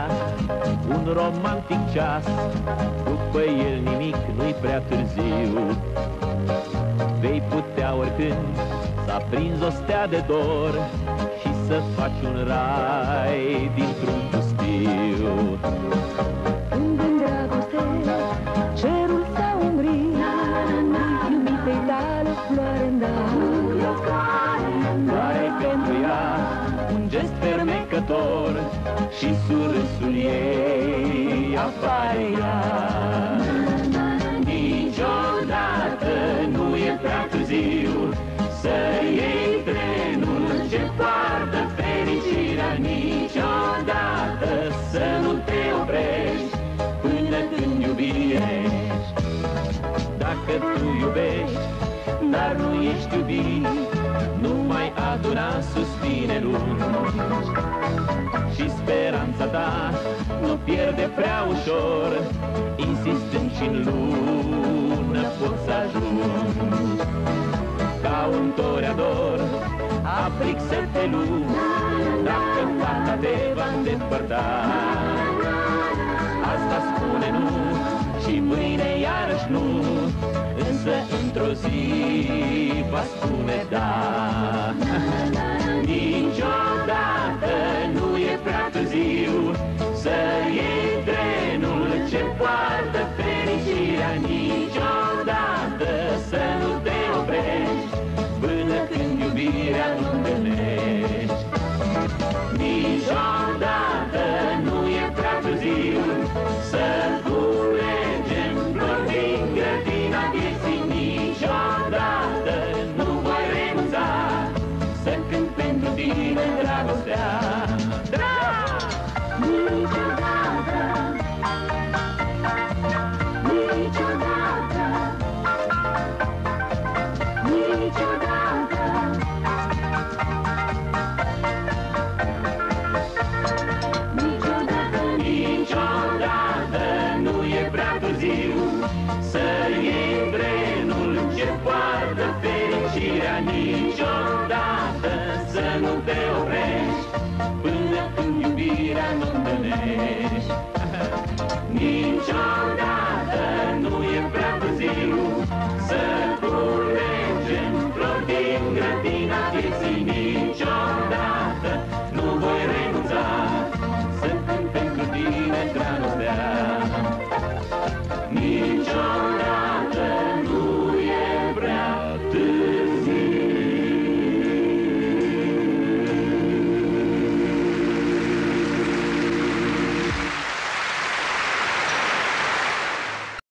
un romantic ceas, după el nimic nu-i prea târziu. Vei putea oricând să aprinzi o stea de dor și să faci un rai dintr-un pustiu. Când în dragoste cerul s-a umbrit, iubitei tale floare-mi dai, doare pentru ea un gest fermecător și surâsul ei apare ea. Niciodată nu e prea târziu să iei trenul ce poartă fericirea, niciodată să nu te oprești până când iubești. Dacă tu iubești, dar nu ești iubit, nu mai aduna suspine lungi și speranța ta nu pierde prea ușor, insistând și-n lună poți să ajungi. Ca un toreador aplic să te lupt, dacă fata te va îndepărta, asta spune nu și mâine iarăși nu, însă într-o zi va spune da. Niciodată nu e prea târziu să iei trenul ce poartă fericirea, niciodată să nu te oprești până când iubirea nu întâlnești. Niciodată nu e prea târziu să culegem flori din grădina vieții, niciodată nu voi renunța să cânt pentru tine dragostea. Niciodată, niciodată, niciodată. Niciodată, niciodată nu e prea târziu să iei trenul ce poartă fericirea, niciodată.